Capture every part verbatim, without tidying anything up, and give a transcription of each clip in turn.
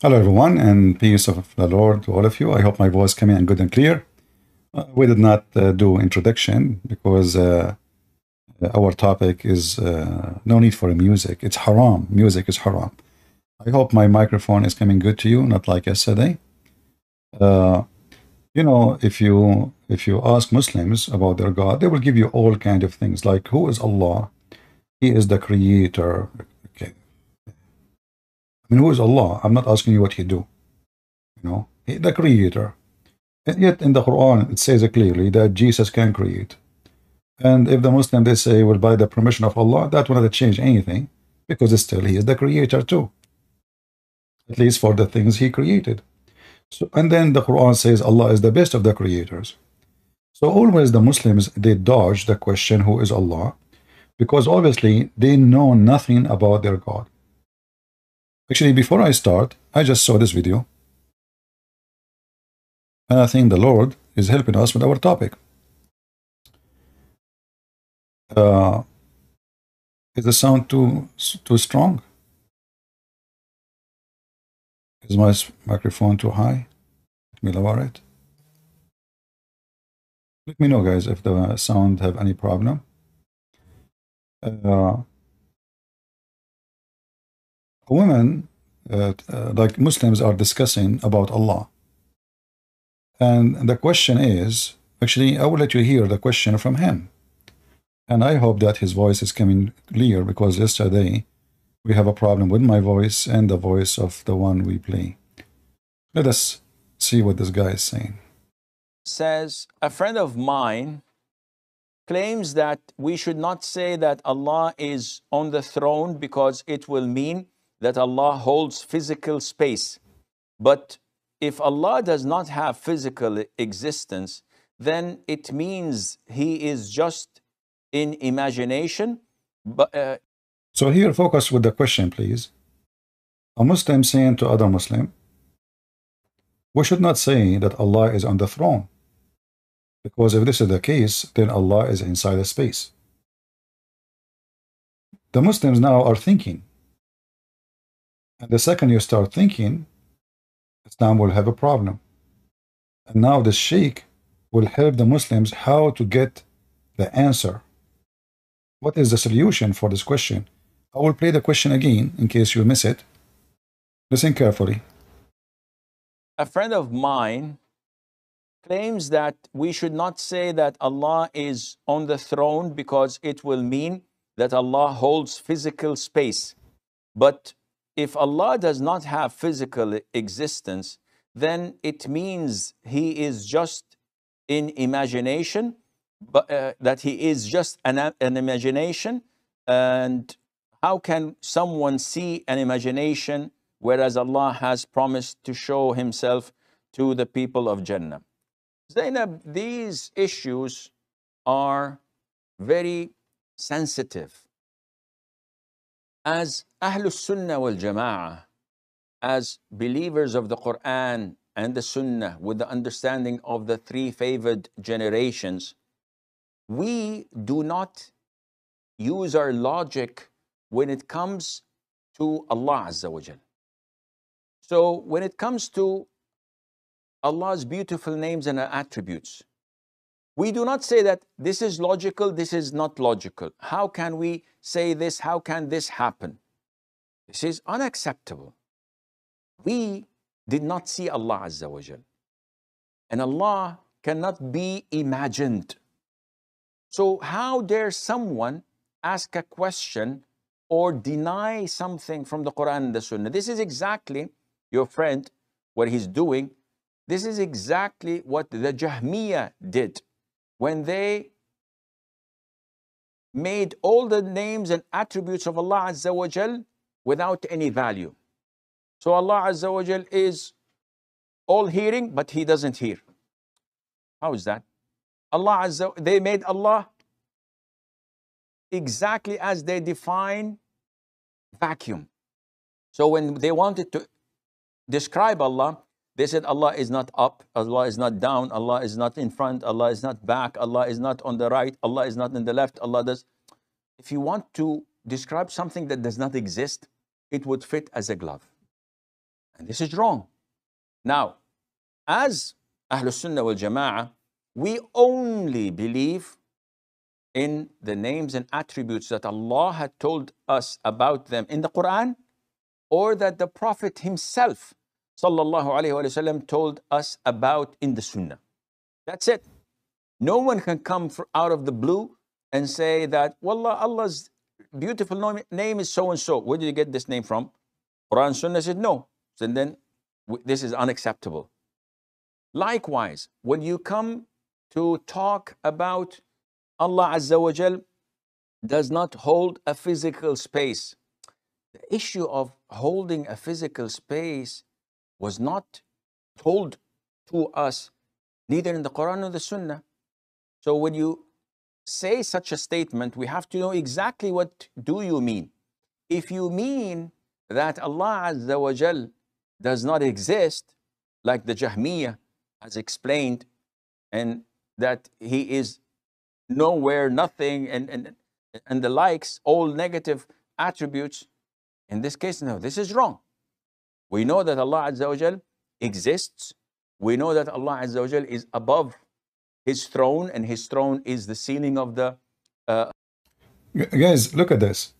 Hello everyone, and peace of the Lord to all of you. I hope my voice came in good and clear. Uh, we did not uh, do introduction because uh, our topic is uh, no need for music. It's haram. Music is haram. I hope my microphone is coming good to you, not like yesterday. Uh, you know, if you if you ask Muslims about their God, they will give you all kind of things like who is Allah? He is the creator. I mean, who is Allah? I'm not asking you what he do. You know, he, the creator. And yet in the Quran, it says clearly that Jesus can create. And if the Muslim, they say, well, by the permission of Allah, that will not change anything because still he is the creator too. At least for the things he created. So, and then the Quran says Allah is the best of the creators. So always the Muslims, they dodge the question, who is Allah? Because obviously they know nothing about their God. Actually, before I start, I just saw this video. And I think the Lord is helping us with our topic. Uh, is the sound too, too strong? Is my microphone too high? Let me lower it. Let me know, guys, if the sound have any problem. Uh, Women, uh, uh, like Muslims, are discussing about Allah. And the question is, actually, I will let you hear the question from him. And I hope that his voice is coming clear, because yesterday we have a problem with my voice and the voice of the one we play. Let us see what this guy is saying. Says, a friend of mine claims that we should not say that Allah is on the throne because it will mean that Allah holds physical space. But if Allah does not have physical existence, then it means he is just in imagination. But, uh, so here, focus with the question, please. A Muslim saying to other Muslim, we should not say that Allah is on the throne. Because if this is the case, then Allah is inside a space. The Muslims now are thinking. And the second you start thinking, Islam will have a problem. And now the sheikh will help the Muslims how to get the answer. What is the solution for this question? I will play the question again in case you miss it. Listen carefully. A friend of mine claims that we should not say that Allah is on the throne because it will mean that Allah holds physical space. But if Allah does not have physical existence, then it means he is just in imagination, but, uh, that he is just an, an imagination. And how can someone see an imagination, whereas Allah has promised to show himself to the people of Jannah? Zainab, these issues are very sensitive. As Ahlul Sunnah wal Jama'ah, as believers of the Quran and the Sunnah with the understanding of the three favored generations, we do not use our logic when it comes to Allah Azza wa Jal. So when it comes to Allah's beautiful names and attributes, we do not say that this is logical, this is not logical. How can we say this? How can this happen? This is unacceptable. We did not see Allah Azza wa Jal. And Allah cannot be imagined. So how dare someone ask a question or deny something from the Quran and the Sunnah? This is exactly your friend, what he's doing. This is exactly what the Jahmiyyah did. When they made all the names and attributes of Allah Azza wa Jal without any value. So Allah Azza wa Jal is all hearing, but he doesn't hear. How is that? Allah Azza, they made Allah exactly as they define vacuum. So when they wanted to describe Allah, They said Allah is not up, Allah is not down, Allah is not in front, Allah is not back, Allah is not on the right, Allah is not in the left, Allah does. If you want to describe something that does not exist, it would fit as a glove. And this is wrong. Now, as Ahlul Sunnah wal Jama'ah, we only believe in the names and attributes that Allah had told us about them in the Quran, or that the Prophet himself, sallallahu alayhi wa sallam, told us about in the Sunnah. That's it. No one can come for, out of the blue and say that, wallah, Allah's beautiful name is so-and-so. Where did you get this name from? Quran Sunnah said no. So then this is unacceptable. Likewise, when you come to talk about Allah Azza wa Jal does not hold a physical space. The issue of holding a physical space was not told to us, neither in the Quran nor the Sunnah. So when you say such a statement, we have to know exactly what do you mean. If you mean that Allah Azza wa Jal does not exist, like the Jahmiyyah has explained, and that he is nowhere, nothing, and, and, and the likes, all negative attributes, in this case, no, this is wrong. We know that Allah Azza wa Jal exists. We know that Allah Azza wa Jal is above his throne, and his throne is the ceiling of the... Uh... Guys, look at this.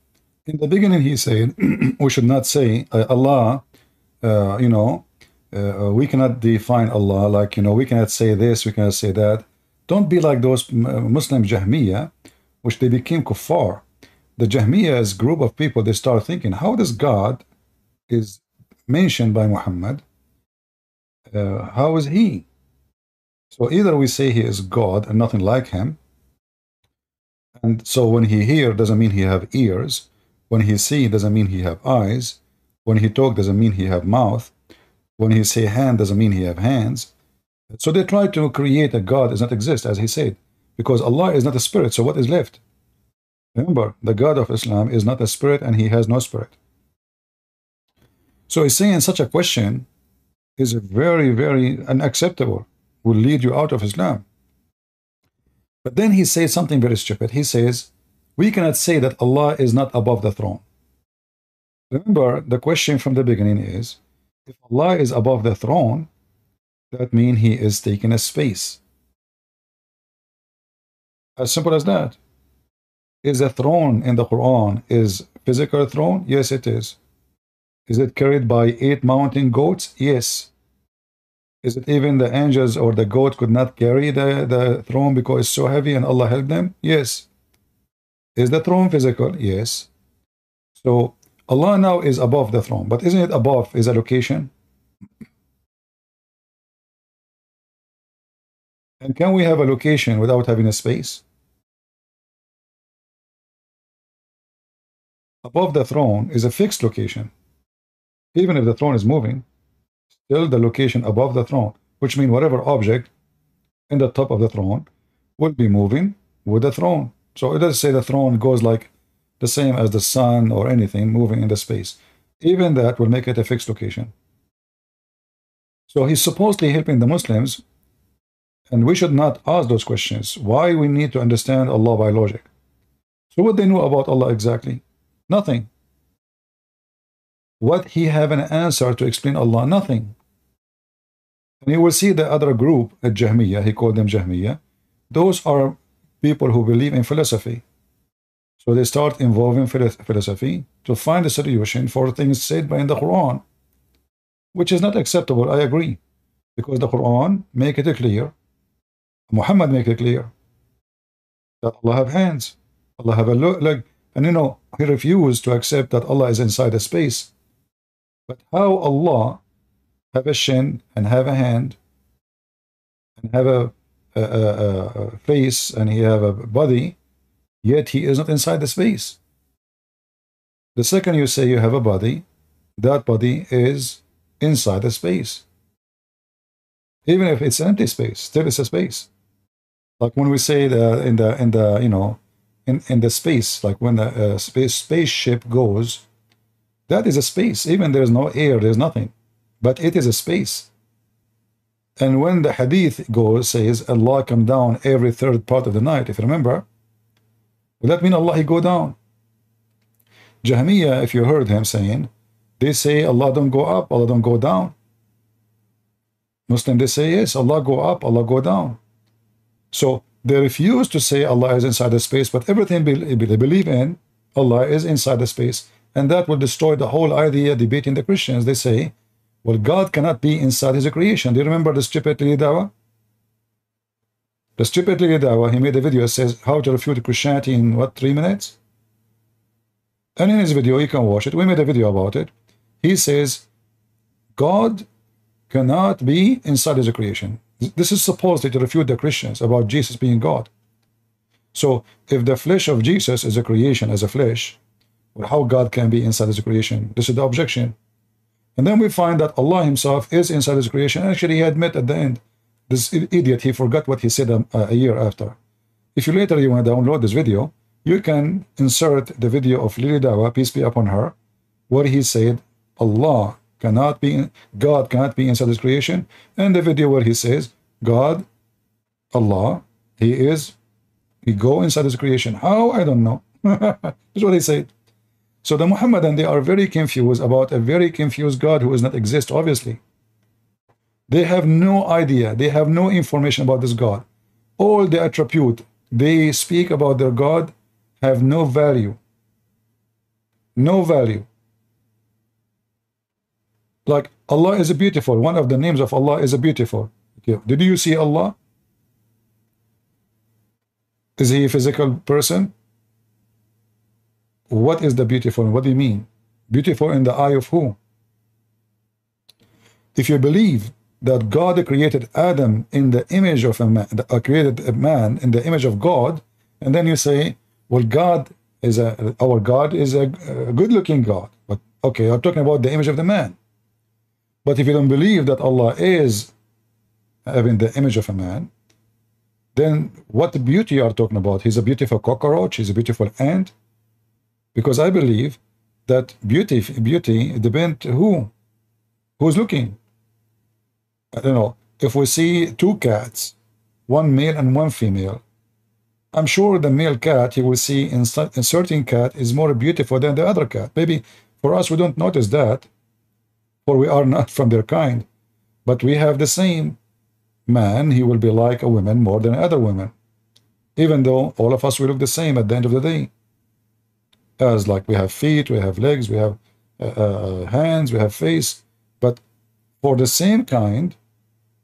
In the beginning, he said, we should not say uh, Allah, uh, you know, uh, we cannot define Allah, like, you know, we cannot say this, we cannot say that. Don't be like those Muslim Jahmiyyah, which they became kuffar. The Jahmiyyah is a group of people, they start thinking, how does God is mentioned by Muhammad? Uh, how is he? So either we say he is God and nothing like him. And so when he hear doesn't mean he have ears. When he see doesn't mean he have eyes. When he talk doesn't mean he have mouth. When he say hand doesn't mean he have hands. So they try to create a God that does not exist, as he said, because Allah is not a spirit, so what is left? Remember, the God of Islam is not a spirit, and he has no spirit. So he's saying such a question is very, very unacceptable, will lead you out of Islam. But then he says something very stupid. He says, we cannot say that Allah is not above the throne. Remember, the question from the beginning is, if Allah is above the throne, that means he is taking a space. As simple as that. Is a throne in the Quran is physical throne? Yes, it is. Is it carried by eight mountain goats? Yes. Is it even the angels or the goat could not carry the, the throne because it's so heavy and Allah helped them? Yes. Is the throne physical? Yes. So Allah now is above the throne, but isn't it above is a location? And can we have a location without having a space? Above the throne is a fixed location. Even if the throne is moving, still the location above the throne, which means whatever object in the top of the throne will be moving with the throne. So it doesn't say the throne goes like the same as the sun or anything moving in the space. Even that will make it a fixed location. So he's supposedly helping the Muslims, and we should not ask those questions. Why we need to understand Allah by logic. So what they knew about Allah exactly? Nothing. What he have an answer to explain Allah? Nothing. And you will see the other group at Jahmiyyah, he called them Jahmiyyah. Those are people who believe in philosophy. So they start involving philosophy to find a solution for things said by in the Quran, which is not acceptable, I agree. Because the Quran make it clear, Muhammad make it clear that Allah have hands, Allah have a leg, and you know, he refused to accept that Allah is inside a space. But how Allah have a shin and have a hand and have a, a, a, a face and he have a body, yet he is not inside the space? The second you say you have a body, that body is inside the space. Even if it's an empty space, still it's a space. Like when we say the in the in the you know in in the space, like when the uh, space spaceship goes, that is a space. Even there is no air, there is nothing, but it is a space. And when the hadith goes, says Allah come down every third part of the night, if you remember, will that mean Allah he go down? Jahmiyyah, if you heard him saying, they say Allah don't go up, Allah don't go down. Muslim, they say yes, Allah go up, Allah go down. So they refuse to say Allah is inside the space, but everything they believe in, Allah is inside the space. And that will destroy the whole idea debating the Christians. They say, well, God cannot be inside his creation. Do you remember the stupid Lilly Dawah? The stupid Lilly Dawah, he made a video that says how to refute Christianity in what, three minutes? And in his video, you can watch it. We made a video about it. He says, God cannot be inside his creation. This is supposedly to refute the Christians about Jesus being God. So if the flesh of Jesus is a creation as a flesh, well, how God can be inside his creation? This is the objection. And then we find that Allah himself is inside his creation. Actually, he admit at the end, this idiot, he forgot what he said a, a year after. If you later you want to download this video, you can insert the video of Lilly Dawah, peace be upon her, where he said, Allah cannot be, in, God cannot be inside his creation. And the video where he says, God, Allah, he is, he go inside his creation. How? I don't know. That's what he said. So the Muhammadan, they are very confused about a very confused God who does not exist, obviously. They have no idea. They have no information about this God. All the attribute they speak about their God have no value. No value. Like, Allah is beautiful. One of the names of Allah is beautiful. Okay. Did you see Allah? Is he a physical person? What is the beautiful? What do you mean? Beautiful in the eye of who? If you believe that God created Adam in the image of a man, created a man in the image of God, and then you say, well, God is a, our God is a, a good-looking God. But okay, I'm talking about the image of the man. But if you don't believe that Allah is having the image of a man, then what beauty you are talking about? He's a beautiful cockroach, he's a beautiful ant. Because I believe that beauty, beauty depends who, who's looking. I don't know. If we see two cats, one male and one female, I'm sure the male cat you will see in a certain cat is more beautiful than the other cat. Maybe for us we don't notice that, for we are not from their kind. But we have the same man. He will be like a woman more than other women, even though all of us will look the same at the end of the day. As like we have feet, we have legs, we have uh, uh, hands, we have face. But for the same kind,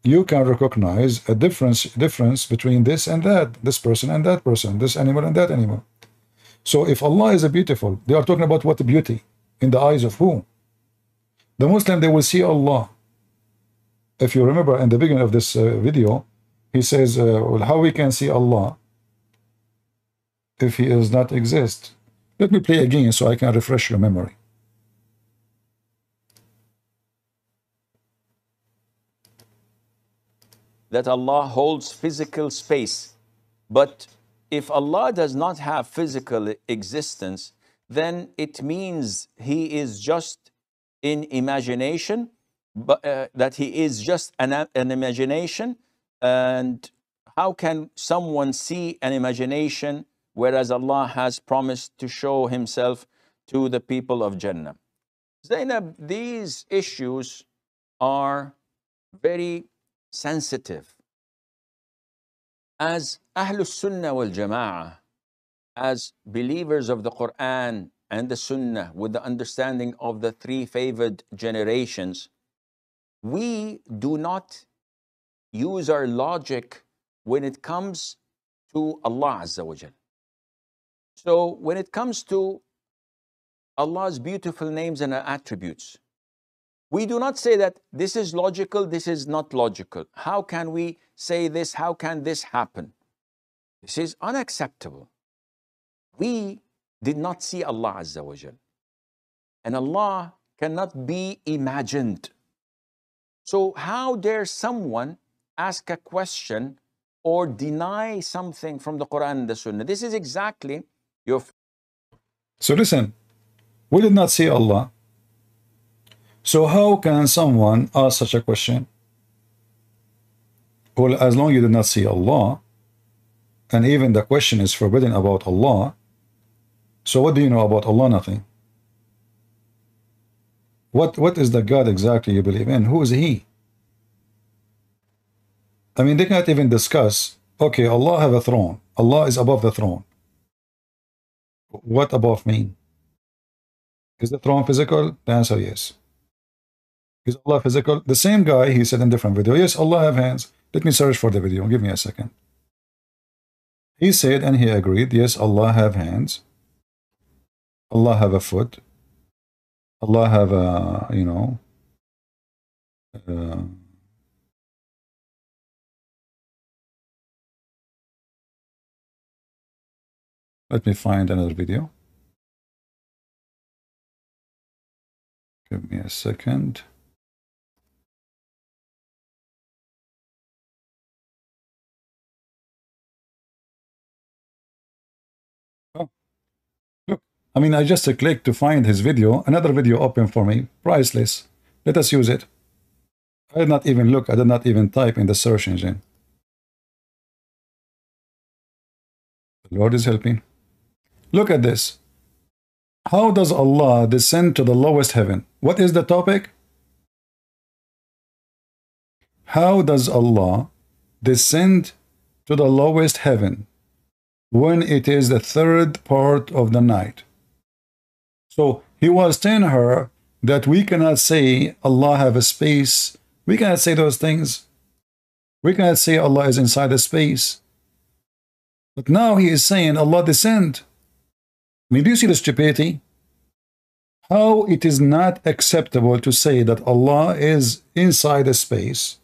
you can recognize a difference difference between this and that, this person and that person, this animal and that animal. So if Allah is a beautiful, they are talking about what beauty? In the eyes of who? The Muslim, they will see Allah. If you remember in the beginning of this uh, video, he says, uh, well, how we can see Allah if he does not exist? Let me play again so I can refresh your memory. That Allah holds physical space. But if Allah does not have physical existence, then it means he is just in imagination, but, uh, that he is just an, an imagination. And how can someone see an imagination, whereas Allah has promised to show himself to the people of Jannah? Zainab, these issues are very sensitive. As Ahlul Sunnah wal Jama'ah, as believers of the Quran and the Sunnah with the understanding of the three favored generations, we do not use our logic when it comes to Allah Azza wa Jalla. So when it comes to Allah's beautiful names and attributes, we do not say that this is logical, this is not logical. How can we say this? How can this happen? This is unacceptable. We did not see Allah Azza wa Jal. And Allah cannot be imagined. So how dare someone ask a question or deny something from the Quran and the Sunnah? This is exactly... So listen, we did not see Allah. So how can someone ask such a question? Well, as long as you did not see Allah, and even the question is forbidden about Allah, so what do you know about Allah? Nothing. What, what is the God exactly you believe in? Who is He? I mean, they cannot even discuss, okay, Allah have a throne. Allah is above the throne. What above mean? Is the throne physical? The answer, yes. Is Allah physical? The same guy, he said in different video, yes, Allah have hands. Let me search for the video. Give me a second. He said, and he agreed, yes, Allah have hands. Allah have a foot. Allah have a, you know, uh, let me find another video. Give me a second. Oh, look. I mean, I just clicked to find his video. Another video open for me. Priceless. Let us use it. I did not even look. I did not even type in the search engine. The Lord is helping. Look at this. How does Allah descend to the lowest heaven? What is the topic? How does Allah descend to the lowest heaven when it is the third part of the night? So he was telling her that we cannot say Allah have a space. We cannot say those things. We cannot say Allah is inside a space. But now he is saying Allah descend. I mean, do you see the stupidity? How it is not acceptable to say that Allah is inside a space,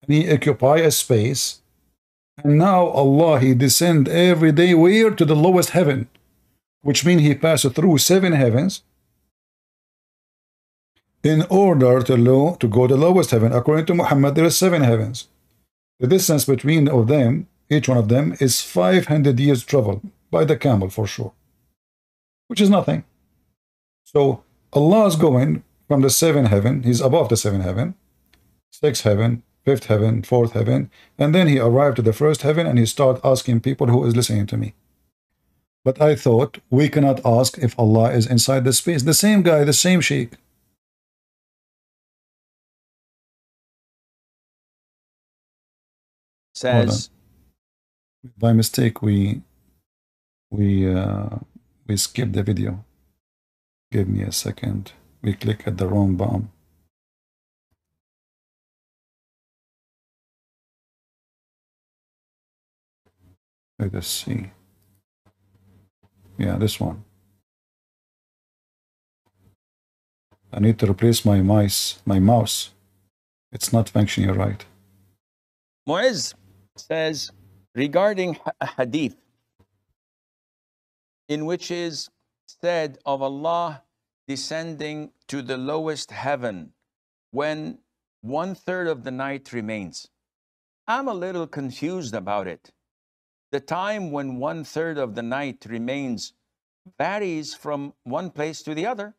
and He occupies a space, and now Allah, He descend every day where? To the lowest heaven, which means He passed through seven heavens in order to, low, to go to the lowest heaven. According to Muhammad, there are seven heavens. The distance between of them, each one of them, is five hundred years travel, by the camel for sure, which is nothing. So Allah is going from the seventh heaven, He's above the seventh heaven, sixth heaven, fifth heaven, fourth heaven, and then He arrived to the first heaven and He started asking people who is listening to me. But I thought we cannot ask if Allah is inside the space. The same guy, the same sheikh. Says, by mistake, we we uh, we skip the video. Give me a second. We click at the wrong bomb. Let us see. Yeah, this one. I need to replace my mice, my mouse. It's not functioning right. Mu'iz says regarding a hadith in which is said of Allah descending to the lowest heaven when one third of the night remains. I'm a little confused about it. The time when one third of the night remains varies from one place to the other.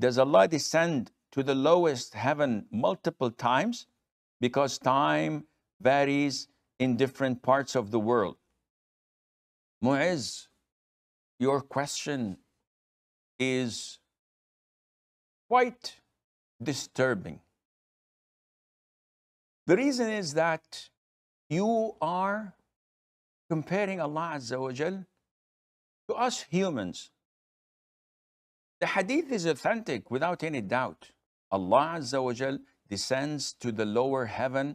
Does Allah descend to the lowest heaven multiple times? Because time varies in different parts of the world. Mu'iz, your question is quite disturbing. The reason is that you are comparing Allah Azza wa Jal to us humans. The hadith is authentic without any doubt. Allah Azza wa Jal descends to the lower heaven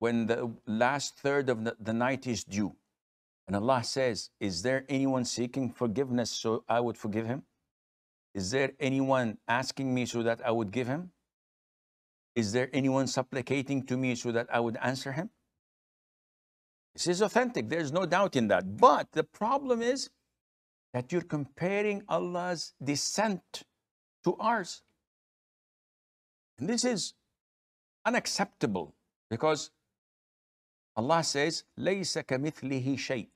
when the last third of the night is due. And Allah says, is there anyone seeking forgiveness so I would forgive him? Is there anyone asking me so that I would give him? Is there anyone supplicating to me so that I would answer him? This is authentic. There's no doubt in that. But the problem is that you're comparing Allah's descent to ours. And this is unacceptable because Allah says, لَيْسَ كَمِثْلِهِ شَيْءٍ.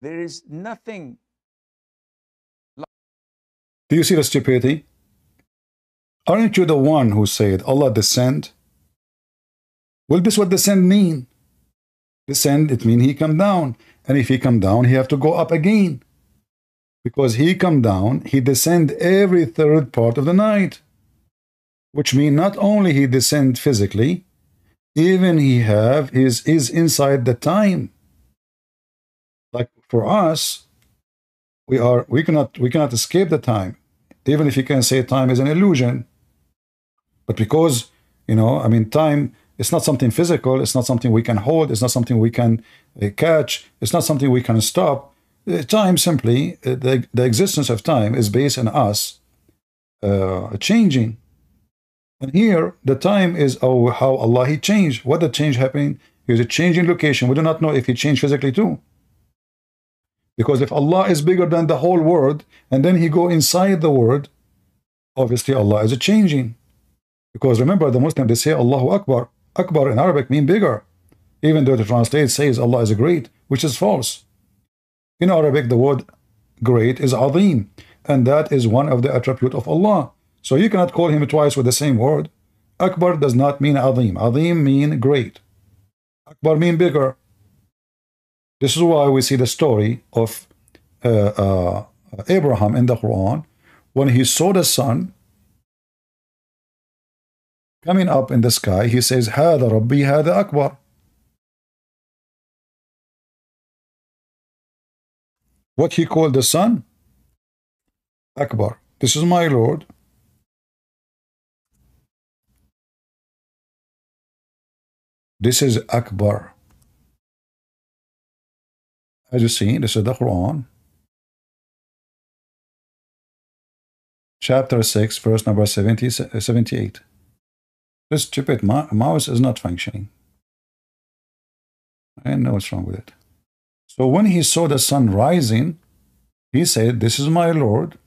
There is nothing. Do you see the stupidity? Aren't you the one who said Allah descend? Will what descend mean? Descend, it means he come down. And if he come down, he have to go up again. Because he come down, he descend every third part of the night. Which means not only he descend physically, even he have his is inside the time. Like for us, we are we cannot we cannot escape the time, even if you can say time is an illusion. But because, you know, I mean, time it's not something physical, it's not something we can hold, it's not something we can uh, catch, it's not something we can stop. Uh, time simply, uh, the, the existence of time is based on us uh, changing. And here, the time is oh, how Allah, He changed. What the change happening? There's a change in location. We do not know if He changed physically too. Because if Allah is bigger than the whole world, and then He go inside the world, obviously Allah is a changing. Because remember, the Muslims, they say Allahu Akbar. Akbar in Arabic means bigger. Even though the translate says Allah is great, which is false. In Arabic, the word great is Azim. And that is one of the attributes of Allah. So you cannot call him twice with the same word. Akbar does not mean Azim. Azim mean great. Akbar mean bigger. This is why we see the story of uh, uh, Abraham in the Quran. When he saw the sun coming up in the sky, he says, Hada Rabbi, Hada Akbar. What he called the sun? Akbar. This is my Lord. This is Akbar. As you see, this is the Quran. Chapter six, verse number seventy, seventy-eight. This stupid mouse is not functioning. I know what's wrong with it. So when he saw the sun rising, he said, this is my Lord.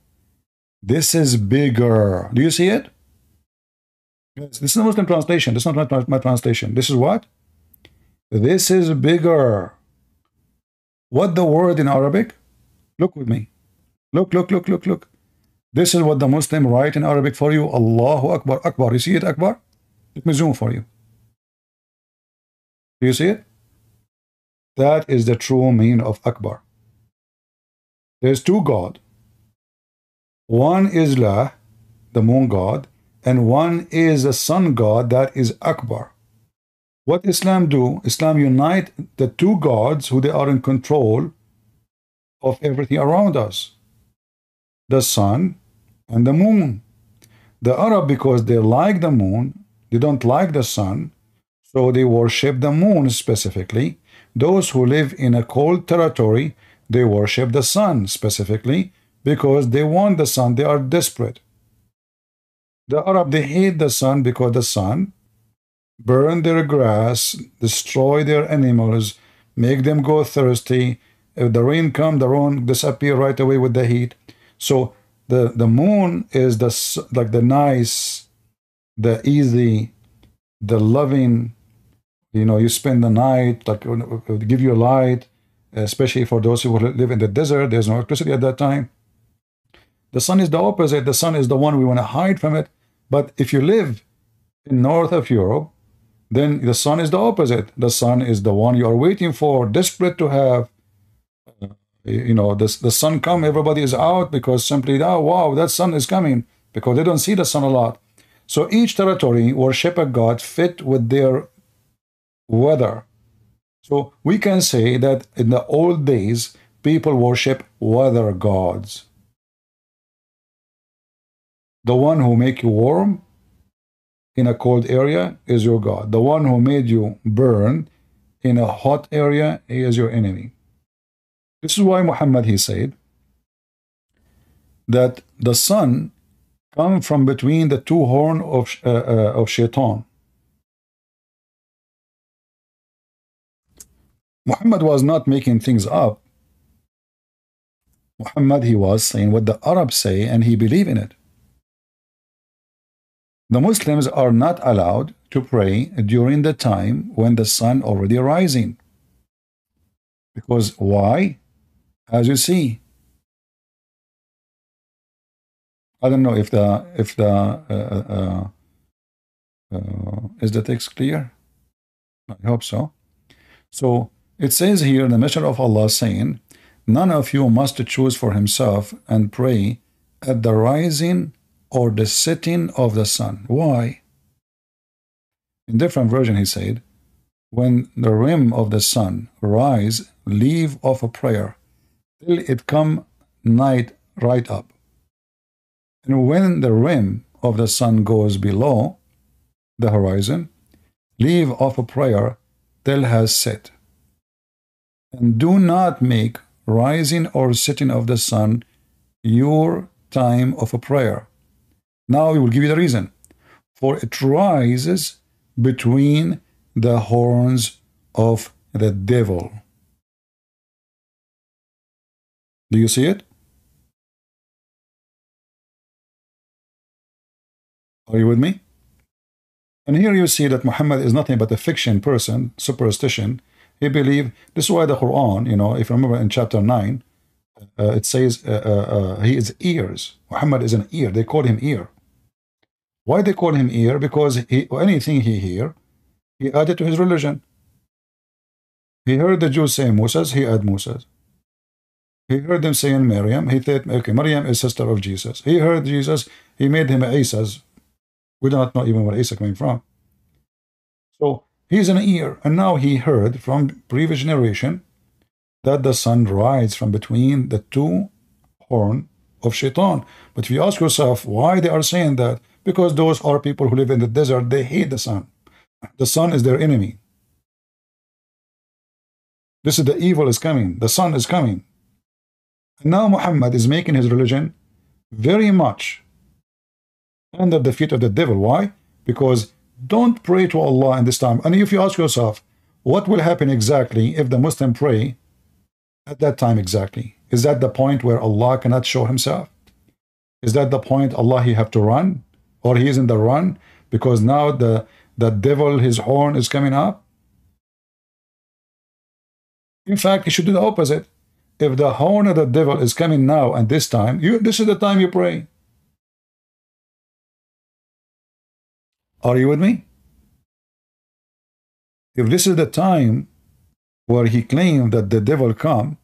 This is bigger. Do you see it? This is the Muslim translation. This is not my, my translation. This is what? This is bigger. What the word in Arabic? Look with me. Look, look, look, look, look. This is what the Muslim write in Arabic for you. Allahu Akbar, Akbar. You see it, Akbar? Let me zoom for you. Do you see it? That is the true meaning of Akbar. There's two God. One is Lah, the moon god, and one is the sun god, that is Akbar. What Islam do? Islam unite the two gods who they are in control of everything around us. The sun and the moon. The Arab, because they like the moon, they don't like the sun, so they worship the moon specifically. Those who live in a cold territory, they worship the sun specifically because they want the sun, they are desperate. The Arab, they hate the sun because the sun burn their grass, destroy their animals, make them go thirsty. If the rain come, the rain disappear right away with the heat. So the, the moon is the like the nice, the easy, the loving, you know, you spend the night, like give you light, especially for those who live in the desert, there's no electricity at that time. The sun is the opposite, the sun is the one we want to hide from it. But if you live in north of Europe, then the sun is the opposite. The sun is the one you are waiting for, desperate to have. You know, the, the sun come, everybody is out because simply, oh, wow, that sun is coming, because they don't see the sun a lot. So each territory worship a god fit with their weather. So we can say that in the old days, people worship weather gods. The one who make you warm in a cold area is your God. The one who made you burn in a hot area, he is your enemy. This is why Muhammad, he said that the sun come from between the two horns of, uh, uh, of Shaitan. Muhammad was not making things up. Muhammad, he was saying what the Arabs say and he believed in it. The Muslims are not allowed to pray during the time when the sun already rising. Because why? As you see. I don't know if the, if the, uh, uh, uh, is the text clear? I hope so. So it says here, the Messenger of Allah saying, none of you must choose for himself and pray at the rising or the setting of the sun. Why? In different version he said, when the rim of the sun rise, leave off a prayer till it come night right up. And when the rim of the sun goes below the horizon, leave off a prayer till has set. And do not make rising or setting of the sun your time of a prayer. Now we will give you the reason. For it rises between the horns of the devil. Do you see it? Are you with me? And here you see that Muhammad is nothing but a fiction person, superstition. He believed, this is why the Quran, you know, if you remember in chapter nine, uh, it says uh, uh, uh, he is ears. Muhammad is an ear. They call him ear. Why they call him ear? Because he, anything he hear, he added to his religion. He heard the Jews say Moses, he added Moses. He heard them saying Maryam, he said, okay, Maryam is sister of Jesus. He heard Jesus, he made him Isa's. We do not know even where Isa came from. So he's an ear, and now he heard from previous generation that the sun rides from between the two horn of Shaitan. But if you ask yourself why they are saying that, because those are people who live in the desert, they hate the sun. The sun is their enemy. This is the evil is coming. The sun is coming. And now Muhammad is making his religion very much under the feet of the devil. Why? Because don't pray to Allah in this time. And if you ask yourself, what will happen exactly if the Muslim pray at that time exactly? Is that the point where Allah cannot show himself? Is that the point Allah he have to run? Or he is in the run because now the, the devil, his horn is coming up? In fact, he should do the opposite. If the horn of the devil is coming now and this time, you, this is the time you pray. Are you with me? If this is the time where he claimed that the devil come,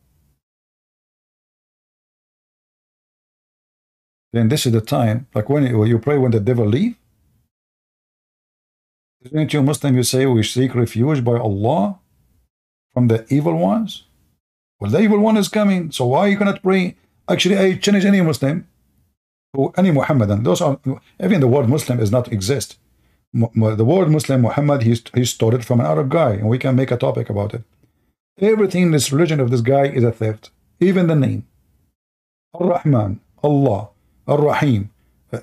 then this is the time, like when you pray when the devil leave. Isn't you Muslim, you say, we seek refuge by Allah from the evil ones? Well, the evil one is coming, so why you cannot pray? Actually, I challenge any Muslim, or any Muhammadan, those are, even the word Muslim does not exist. The word Muslim, Muhammad, he, he stole it from an Arab guy, and we can make a topic about it. Everything in this religion of this guy is a theft, even the name. Ar-Rahman, Allah, Ar-Rahim,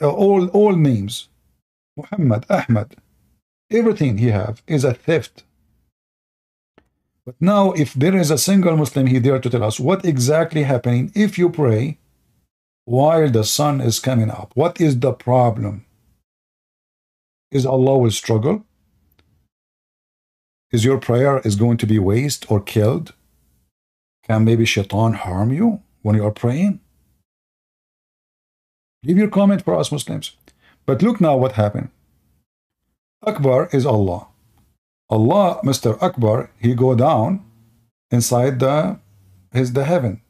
all, all names, Muhammad, Ahmad, everything he have is a theft. But now if there is a single Muslim he dare to tell us what exactly happening if you pray while the sun is coming up, what is the problem? Is Allah will struggle? Is your prayer is going to be waste or killed? Can maybe Shaitan harm you when you are praying? Leave your comment for us Muslims. But look now what happened. Akbar is Allah. Allah, Mister Akbar, he go down inside the, his, the heaven,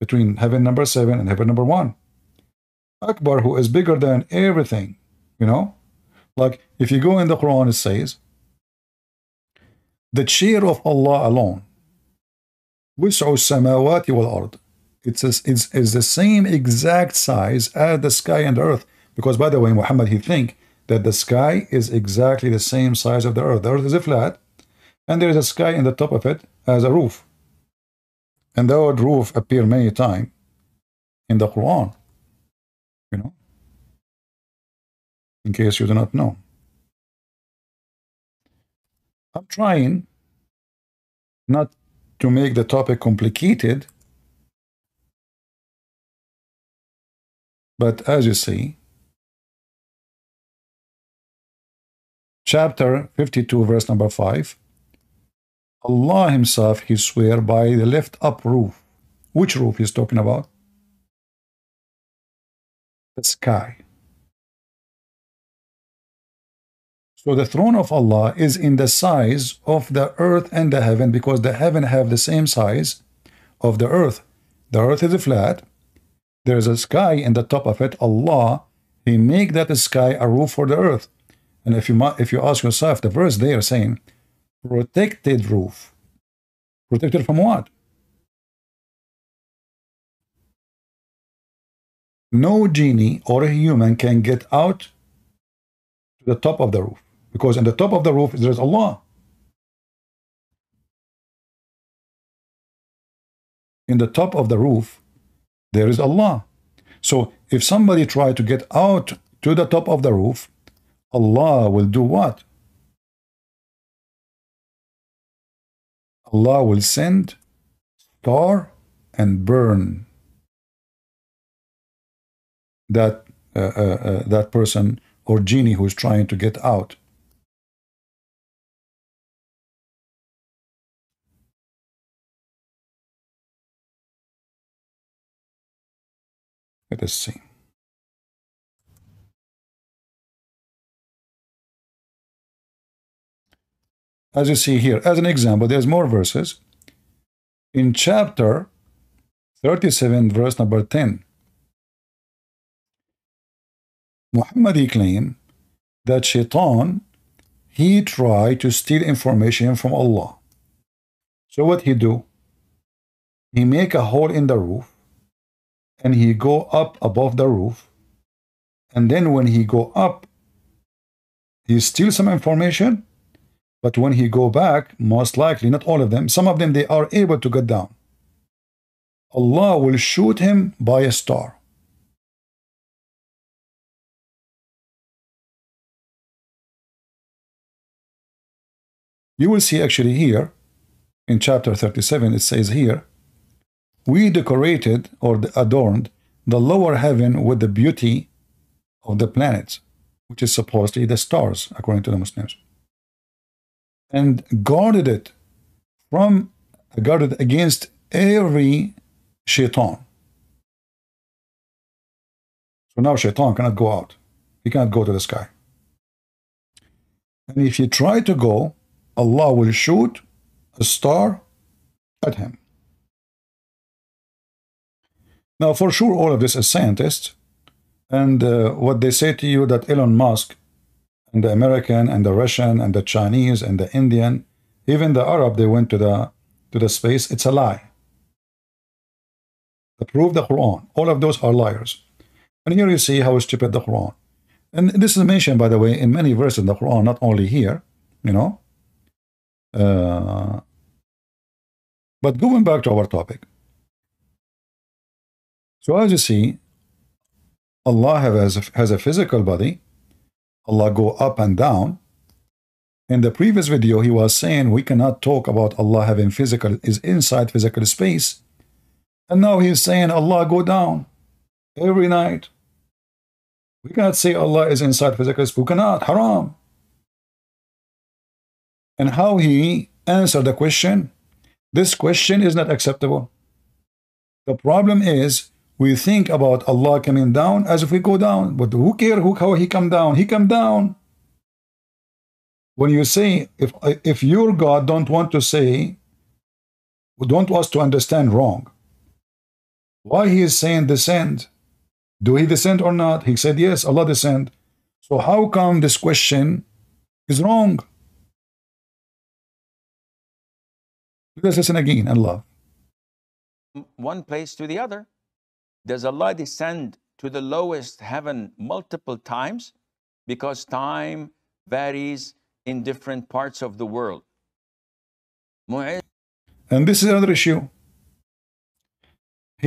between heaven number seven and heaven number one. Akbar, who is bigger than everything, you know? Like, if you go in the Quran, it says, the chair of Allah alone, وسع السماوات والأرض. It's, a, it's, it's the same exact size as the sky and the earth. Because, by the way, Muhammad, he think that the sky is exactly the same size of the earth. The earth is a flat, and there is a sky in the top of it as a roof. And the word roof appear many times in the Quran, you know, in case you do not know. I'm trying not to make the topic complicated, but as you see, chapter fifty-two, verse number five, Allah himself, he swear by the lift up roof. Which roof he's talking about? The sky. So the throne of Allah is in the size of the earth and the heaven, because the heaven have the same size of the earth. The earth is flat. There is a sky in the top of it. Allah, He make that sky a roof for the earth. And if you if you ask yourself, the verse they are saying, protected roof. Protected from what? No genie or a human can get out to the top of the roof, because in the top of the roof there is Allah. In the top of the roof there is Allah. So if somebody try to get out to the top of the roof, Allah will do what? Allah will send star and burn that uh, uh, uh, that person or genie who is trying to get out. Let us see. As you see here, as an example, there's more verses. In chapter thirty-seven, verse number ten, Muhammad claimed that Shaitan, he tried to steal information from Allah. So what he do? He make a hole in the roof, and he go up above the roof, and then when he go up, he steal some information, but when he go back, most likely, not all of them, some of them, they are able to get down. Allah will shoot him by a star. You will see actually here, in chapter thirty-seven, it says here, we decorated or adorned the lower heaven with the beauty of the planets, which is supposedly the stars, according to the Muslims, and guarded it from, guarded against every shaitan. So now shaitan cannot go out. He cannot go to the sky. And if he try to go, Allah will shoot a star at him. Now, for sure, all of this is scientists, and uh, what they say to you that Elon Musk and the American and the Russian and the Chinese and the Indian, even the Arab, they went to the to the space. It's a lie. They prove the Quran. All of those are liars. And here you see how stupid the Quran. And this is mentioned, by the way, in many verses in the Quran, not only here, you know. Uh, but going back to our topic. So as you see, Allah has a, has a physical body. Allah go up and down. In the previous video, he was saying we cannot talk about Allah having physical, is inside physical space. And now he's saying Allah go down every night. We cannot say Allah is inside physical space. We cannot, haram. And how he answered the question, this question is not acceptable. The problem is, we think about Allah coming down as if we go down, but who cares who, how he come down? He come down. When you say, if if your God don't want to say, don't want us to understand wrong, why he is saying descend? Do he descend or not? He said yes, Allah descend. So how come this question is wrong? Let us listen again and love. One place to the other. Does Allah descend to the lowest heaven multiple times? Because time varies in different parts of the world. Mu'iz. And this is another issue.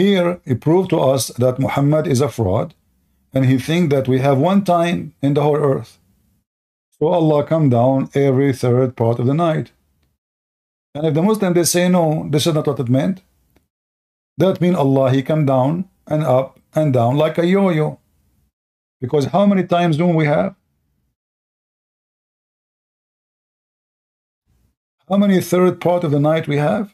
Here, he proved to us that Muhammad is a fraud, and he thinks that we have one time in the whole earth. So Allah come down every third part of the night. And if the Muslims, they say, no, this is not what it meant. That means Allah, he come down and up and down like a yo-yo. Because how many times do we have? How many third part of the night we have?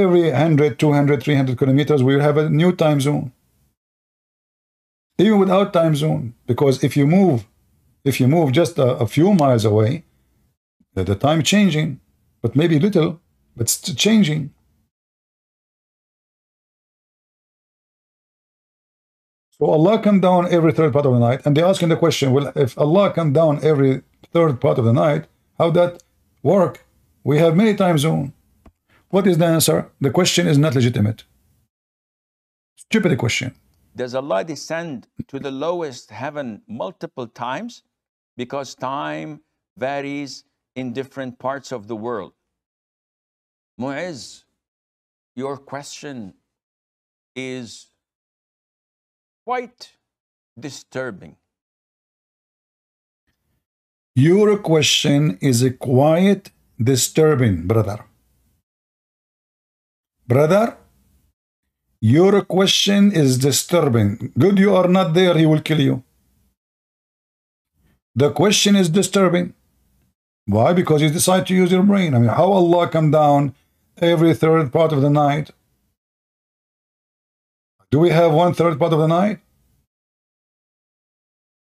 Every one hundred, two hundred, three hundred kilometers we will have a new time zone. even without time zone, because if you move, if you move just a, a few miles away, the, the time changing, but maybe little, but it's changing. So Allah come down every third part of the night, and they asking the question, well, if Allah come down every third part of the night, how that work? We have many time zones. What is the answer? The question is not legitimate. Stupid question. Does Allah descend to the lowest heaven multiple times? Because time varies in different parts of the world. Mu'iz, your question is quite disturbing. Your question is a quite disturbing, brother. Brother, your question is disturbing. Good, you are not there, he will kill you. The question is disturbing. Why? Because you decide to use your brain. I mean, how Allah come down every third part of the night? Do we have one third part of the night?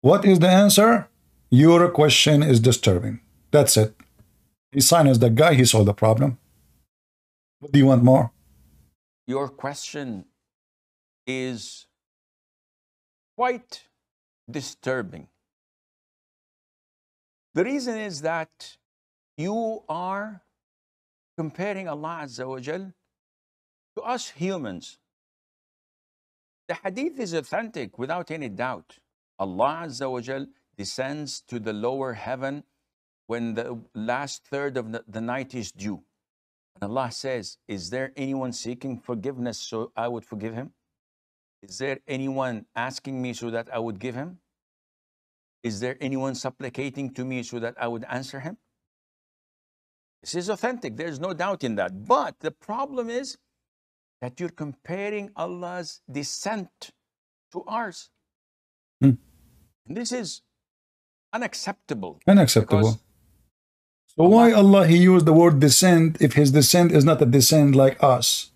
What is the answer? Your question is disturbing. That's it. He silenced the guy, he solved the problem. What do you want more? Your question is quite disturbing. The reason is that you are comparing Allah Azza wa Jal to us humans. The hadith is authentic without any doubt. Allah Azza wa Jal descends to the lower heaven when the last third of the night is due. And Allah says, is there anyone seeking forgiveness so I would forgive him? Is there anyone asking me so that I would give him? Is there anyone supplicating to me so that I would answer him? This is authentic. There's no doubt in that. But the problem is that you're comparing Allah's descent to ours. Hmm. This is unacceptable. Unacceptable. So why Allah he used the word descent if his descent is not a descent like us?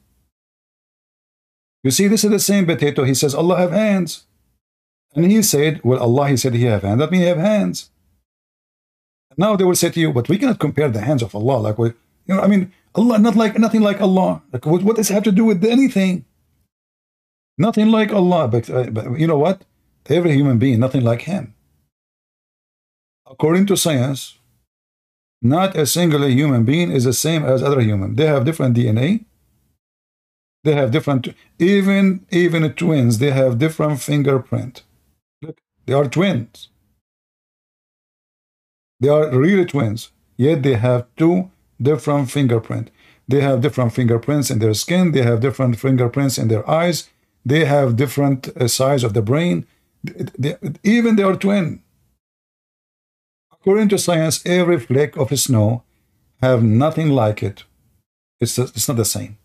You see, this is the same potato. He says Allah have hands, and he said, well, Allah he said he have hands. That means he have hands. Now they will say to you, but we cannot compare the hands of Allah like we, you know. I mean, Allah not like nothing like Allah. Like what, what does it have to do with anything? Nothing like Allah, but, uh, but you know what? Every human being nothing like him. According to science, not a single human being is the same as other human. They have different D N A. They have different, even even twins. They have different fingerprint. Look, they are twins. They are really twins. Yet they have two different fingerprint. They have different fingerprints in their skin. They have different fingerprints in their eyes. They have different uh, size of the brain. They, they, even they are twin. According to science, every flake of snow have nothing like it. It's, it's not the same.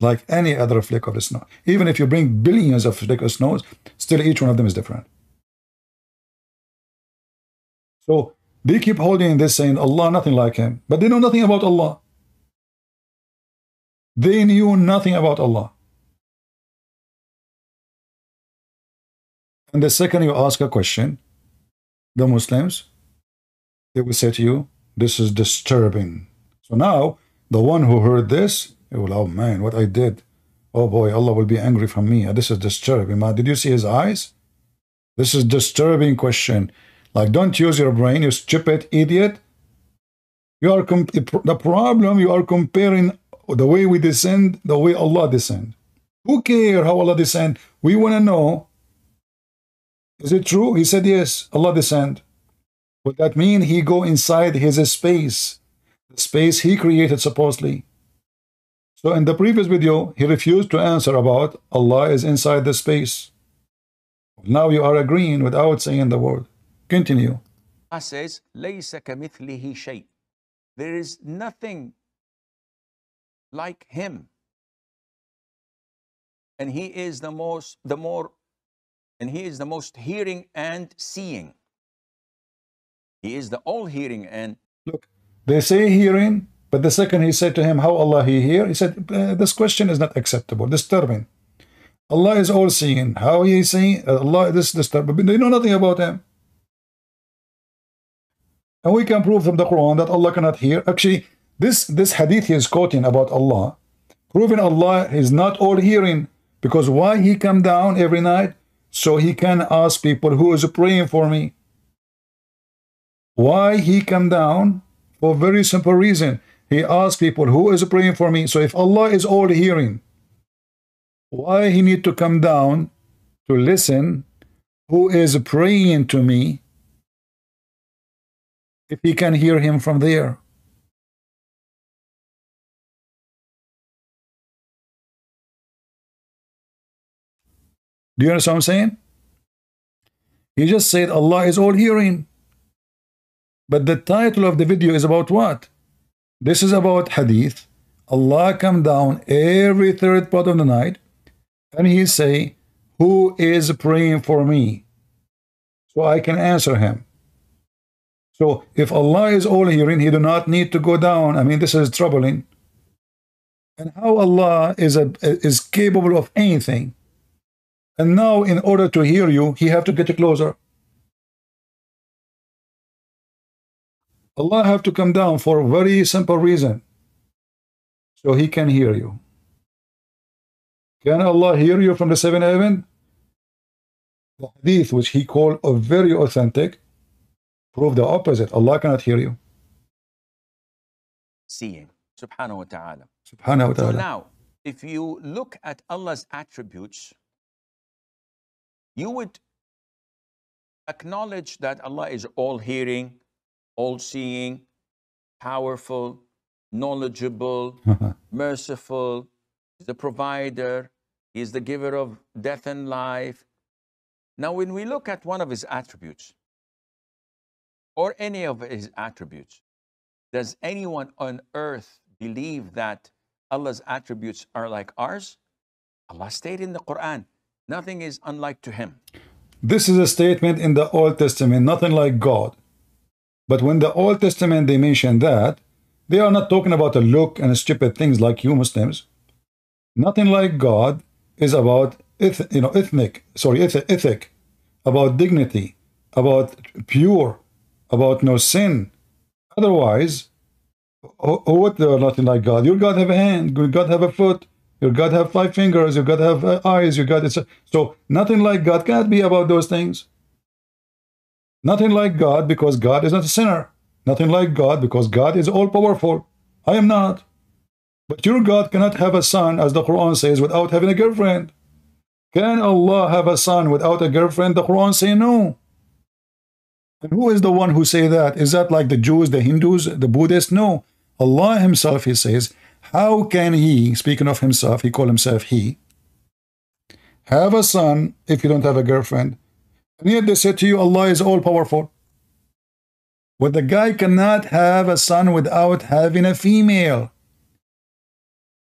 Like any other flake of snow. Even if you bring billions of flakes of snow, still each one of them is different. So they keep holding this saying, Allah, nothing like him. But they know nothing about Allah. They knew nothing about Allah. And the second you ask a question, the Muslims, they will say to you, this is disturbing. So now, the one who heard this, he will, oh man, what I did. Oh boy, Allah will be angry from me. This is disturbing, man. Did you see his eyes? This is disturbing question. Like, don't use your brain, you stupid idiot. You are the problem, you are comparing the way we descend, the way Allah descend. Who cares how Allah descend? We want to know. Is it true? He said, yes, Allah descend. Would that mean he go inside his space, the space he created supposedly? So in the previous video, he refused to answer about Allah is inside the space. Now you are agreeing without saying the word. Continue. Allah says, لَيْسَ كَمِثْلِهِ شَيْءٍ. There is nothing like him. And he is the most, the more And he is the most hearing and seeing. He is the all hearing and... Look, they say hearing, but the second he said to him, how Allah he hear? He said, uh, this question is not acceptable, disturbing. Allah is all-seeing. How he is seeing? Allah, this, this, that. But they know nothing about him. And we can prove from the Quran that Allah cannot hear. Actually, this, this hadith he is quoting about Allah, proving Allah is not all-hearing. Because why he come down every night? So he can ask people, who is praying for me? Why he come down? For very simple reason. He asked people, who is praying for me? So if Allah is all hearing, why he need to come down to listen, who is praying to me, if he can hear him from there? Do you understand what I'm saying? He just said Allah is all hearing. But the title of the video is about what? This is about hadith. Allah come down every third part of the night, and he say, who is praying for me? So I can answer him. So if Allah is all hearing, he do not need to go down. I mean, this is troubling. And how Allah is, a, is capable of anything. And now in order to hear you, he have to get closer. Allah have to come down for a very simple reason. So he can hear you. Can Allah hear you from the seven heaven? The hadith which he called a very authentic prove the opposite. Allah cannot hear you. Seeing. Subhanahu wa ta'ala. Subhanahu wa ta'ala. So now, if you look at Allah's attributes, you would acknowledge that Allah is all-hearing, all-seeing, powerful, knowledgeable, merciful, the provider, he is the giver of death and life. Now, when we look at one of his attributes, or any of his attributes, does anyone on earth believe that Allah's attributes are like ours? Allah stated in the Quran, nothing is unlike to him. This is a statement in the Old Testament, nothing like God. But when the Old Testament, they mention that, they are not talking about a look and stupid things like you Muslims. Nothing like God is about eth you know, ethnic, sorry, eth ethic, about dignity, about pure, about no sin. Otherwise, oh, oh, what they are nothing like God. Your God have a hand, your God have a foot, your God have five fingers, your God have uh, eyes, your God... It's, so nothing like God can't be about those things. Nothing like God, because God is not a sinner. Nothing like God, because God is all-powerful. I am not. But your God cannot have a son, as the Quran says, without having a girlfriend. Can Allah have a son without a girlfriend? The Quran say no. And who is the one who say that? Is that like the Jews, the Hindus, the Buddhists? No. Allah himself, he says, how can he, speaking of himself, he called himself he, have a son if you don't have a girlfriend? And yet they said to you, Allah is all-powerful. But the guy cannot have a son without having a female.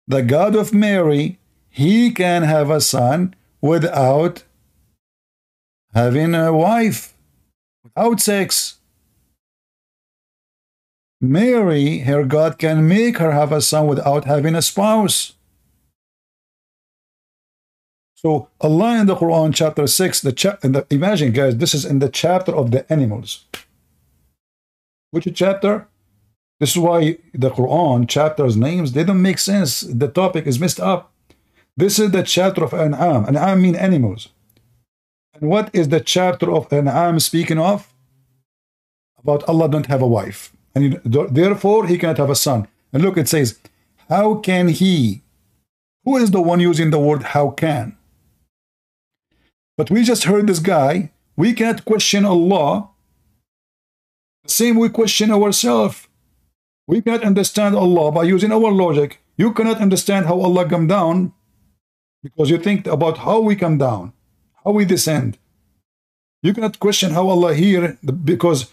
The God of Mary, he can have a son without having a wife, without sex. Mary, her God, can make her have a son without having a spouse. So Allah in the Quran, chapter six, the cha in the, imagine, guys, this is in the chapter of the animals. Which chapter? This is why the Quran chapters names, they don't make sense. The topic is messed up. This is the chapter of An'am. An'am mean animals. And what is the chapter of An'am speaking of? About Allah don't have a wife. And he, therefore he cannot have a son. And look, it says, how can he? Who is the one using the word how can? But we just heard this guy. We cannot question Allah. The same we question ourselves. We cannot understand Allah by using our logic. You cannot understand how Allah come down because you think about how we come down, how we descend. You cannot question how Allah hear because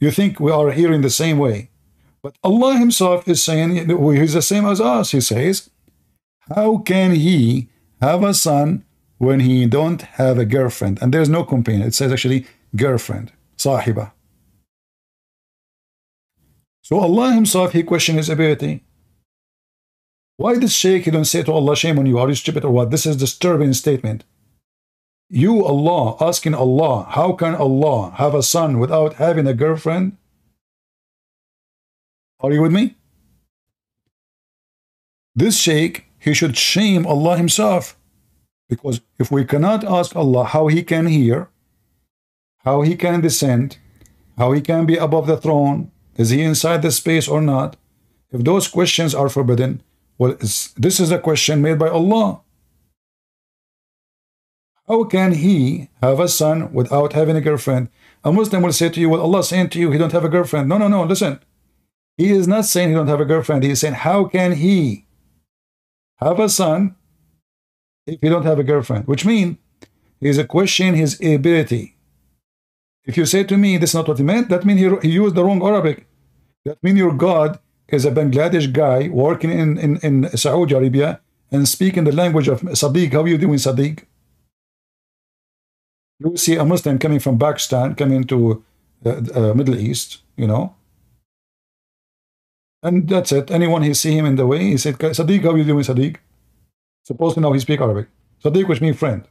you think we are hearing the same way. But Allah himself is saying, he's the same as us. He says, how can he have a son when he don't have a girlfriend? And there's no companion. It says actually girlfriend, sahibah. So Allah himself, he questioned his ability. Why did Shaykh, you don't say to Allah, shame on you, are you stupid or what? This is a disturbing statement. You, Allah, asking Allah, how can Allah have a son without having a girlfriend? Are you with me? This Shaykh, he should shame Allah himself. Because if we cannot ask Allah how he can hear, how he can descend, how he can be above the throne, is he inside the space or not? If those questions are forbidden, well, this is a question made by Allah. How can he have a son without having a girlfriend? A Muslim will say to you, well, Allah is saying to you, he don't have a girlfriend. No, no, no, listen. He is not saying he don't have a girlfriend. He is saying, how can he have a son if he don't have a girlfriend? Which means, he is a question his ability. If you say to me, this is not what he meant, that means he, he used the wrong Arabic. That means your God is a Bangladesh guy working in, in, in Saudi Arabia and speaking the language of Sadiq. How are you doing, Sadiq? You see a Muslim coming from Pakistan, coming to the uh, Middle East, you know. And that's it. Anyone he see him in the way, he said, Sadiq, how are you doing, Sadiq? Supposedly now he speaks Arabic. Sadiq, which means friend.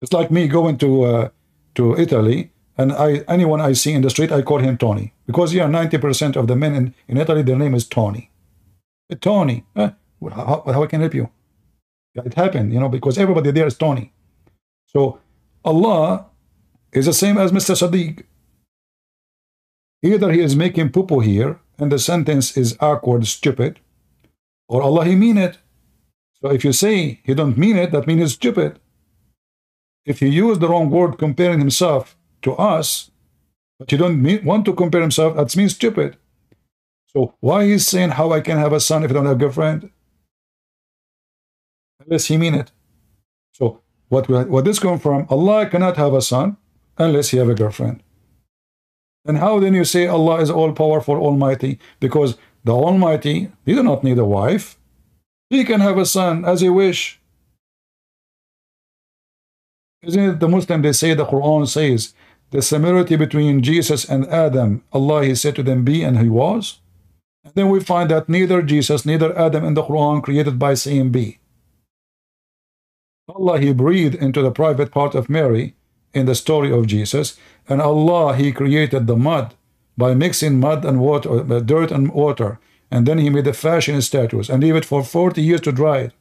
It's like me going to uh, to Italy, and I anyone I see in the street, I call him Tony. Because yeah, ninety percent of the men in, in Italy, their name is Tony. Tony, eh? how, how I can help you? It happened, you know, because everybody there is Tony. So Allah is the same as Mister Sadiq. Either he is making poo-poo here, and the sentence is awkward, stupid, or Allah, he mean it. So if you say he don't mean it, that means he's stupid. If he used the wrong word comparing himself to us, but you don't mean, want to compare himself, that means stupid. So why is saying how I can have a son if I don't have a girlfriend? Unless he mean it. So what will, what this come from? Allah cannot have a son unless he have a girlfriend. And how then you say Allah is all powerful, almighty? Because the Almighty, he do not need a wife. He can have a son as he wish. Isn't it the Muslim, they say, the Quran says, the similarity between Jesus and Adam, Allah, he said to them, be, and he was. And then we find that neither Jesus, neither Adam in the Quran created by saying be. Allah, he breathed into the private part of Mary in the story of Jesus. And Allah, he created the mud by mixing mud and water, dirt and water. And then he made the fashion statues and leave it for forty years to dry it.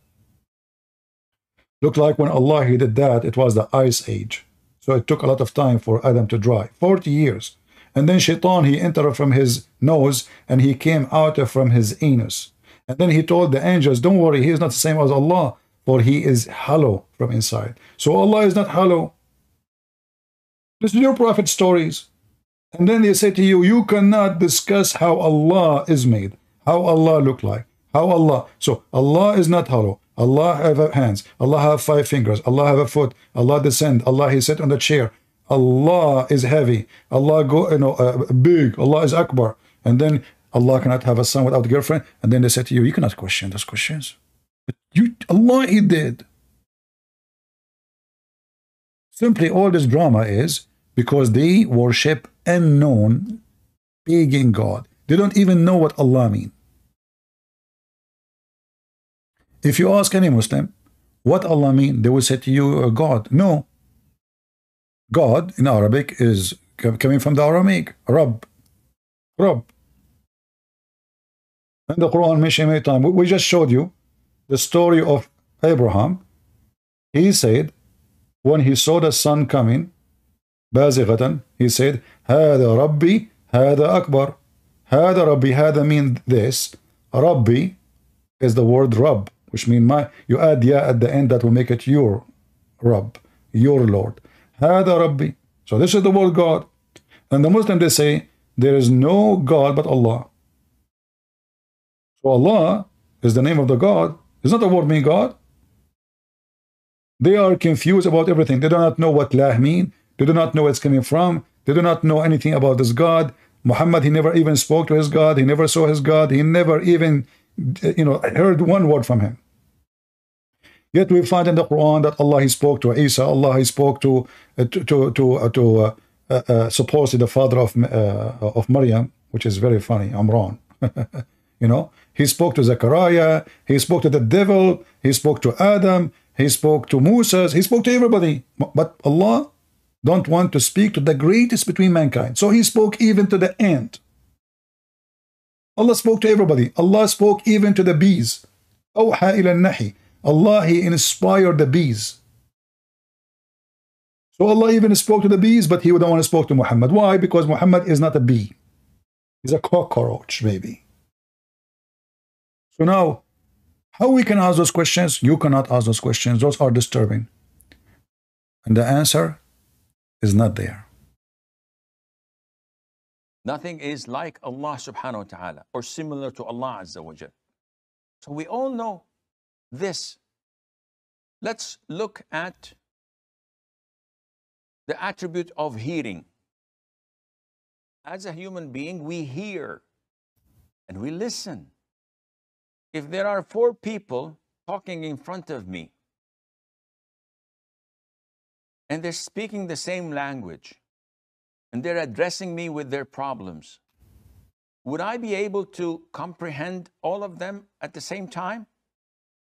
Look like when Allah, he did that, it was the ice age. So it took a lot of time for Adam to dry, forty years. And then Shaitan, he entered from his nose and he came out from his anus. And then he told the angels, don't worry, he is not the same as Allah, for he is hollow from inside. So Allah is not hollow. This is your prophet stories. And then they say to you, you cannot discuss how Allah is made, how Allah look like, how Allah. So Allah is not hollow. Allah have hands, Allah have five fingers, Allah have a foot, Allah descend, Allah he sit on the chair, Allah is heavy, Allah go, you know, uh, big, Allah is Akbar. And then Allah cannot have a son without a girlfriend. And then they said to you, you cannot question those questions. But you, Allah he did. Simply all this drama is because they worship unknown pagan God. They don't even know what Allah means. If you ask any Muslim, what Allah mean, they will say to you, uh, God. No. God in Arabic is coming from the Aramaic, Rabb. Rabb. And the Quran mentioned many times. We just showed you the story of Abraham. He said, when he saw the sun coming, Bazighatan, he said, Hada Rabbi, Hada Akbar. Hada Rabbi, Hada mean this. Rabbi is the word Rabb, which means my, you add ya at the end, that will make it your Rabb, your Lord. Hada Rabbi. So this is the word God. And the Muslim, they say, there is no God but Allah. So Allah is the name of the God. It's not the word mean God. They are confused about everything. They do not know what lah mean. They do not know where it's coming from. They do not know anything about this God. Muhammad, he never even spoke to his God. He never saw his God. He never even, you know, heard one word from him. Yet we find in the Quran that Allah, he spoke to Isa. Allah, he spoke to uh, to to to, uh, to uh, uh, uh, supposedly the father of uh, of Maryam, which is very funny, Imran. You know, he spoke to Zechariah, he spoke to the devil, he spoke to Adam, he spoke to Moses, he spoke to everybody. But Allah don't want to speak to the greatest between mankind. So he spoke even to the ant. Allah spoke to everybody. Allah spoke even to the bees. أوحى إلى النحي. Allah, he inspired the bees. So Allah even spoke to the bees, but he wouldn't want to speak to Muhammad. Why? Because Muhammad is not a bee. He's a cockroach, maybe. So now, how we can ask those questions? You cannot ask those questions. Those are disturbing. And the answer is not there. Nothing is like Allah subhanahu wa ta'ala or similar to Allah azza wa jal. So we all know this. Let's look at the attribute of hearing. As a human being, we hear and we listen. If there are four people talking in front of me and they're speaking the same language and they're addressing me with their problems, would I be able to comprehend all of them at the same time?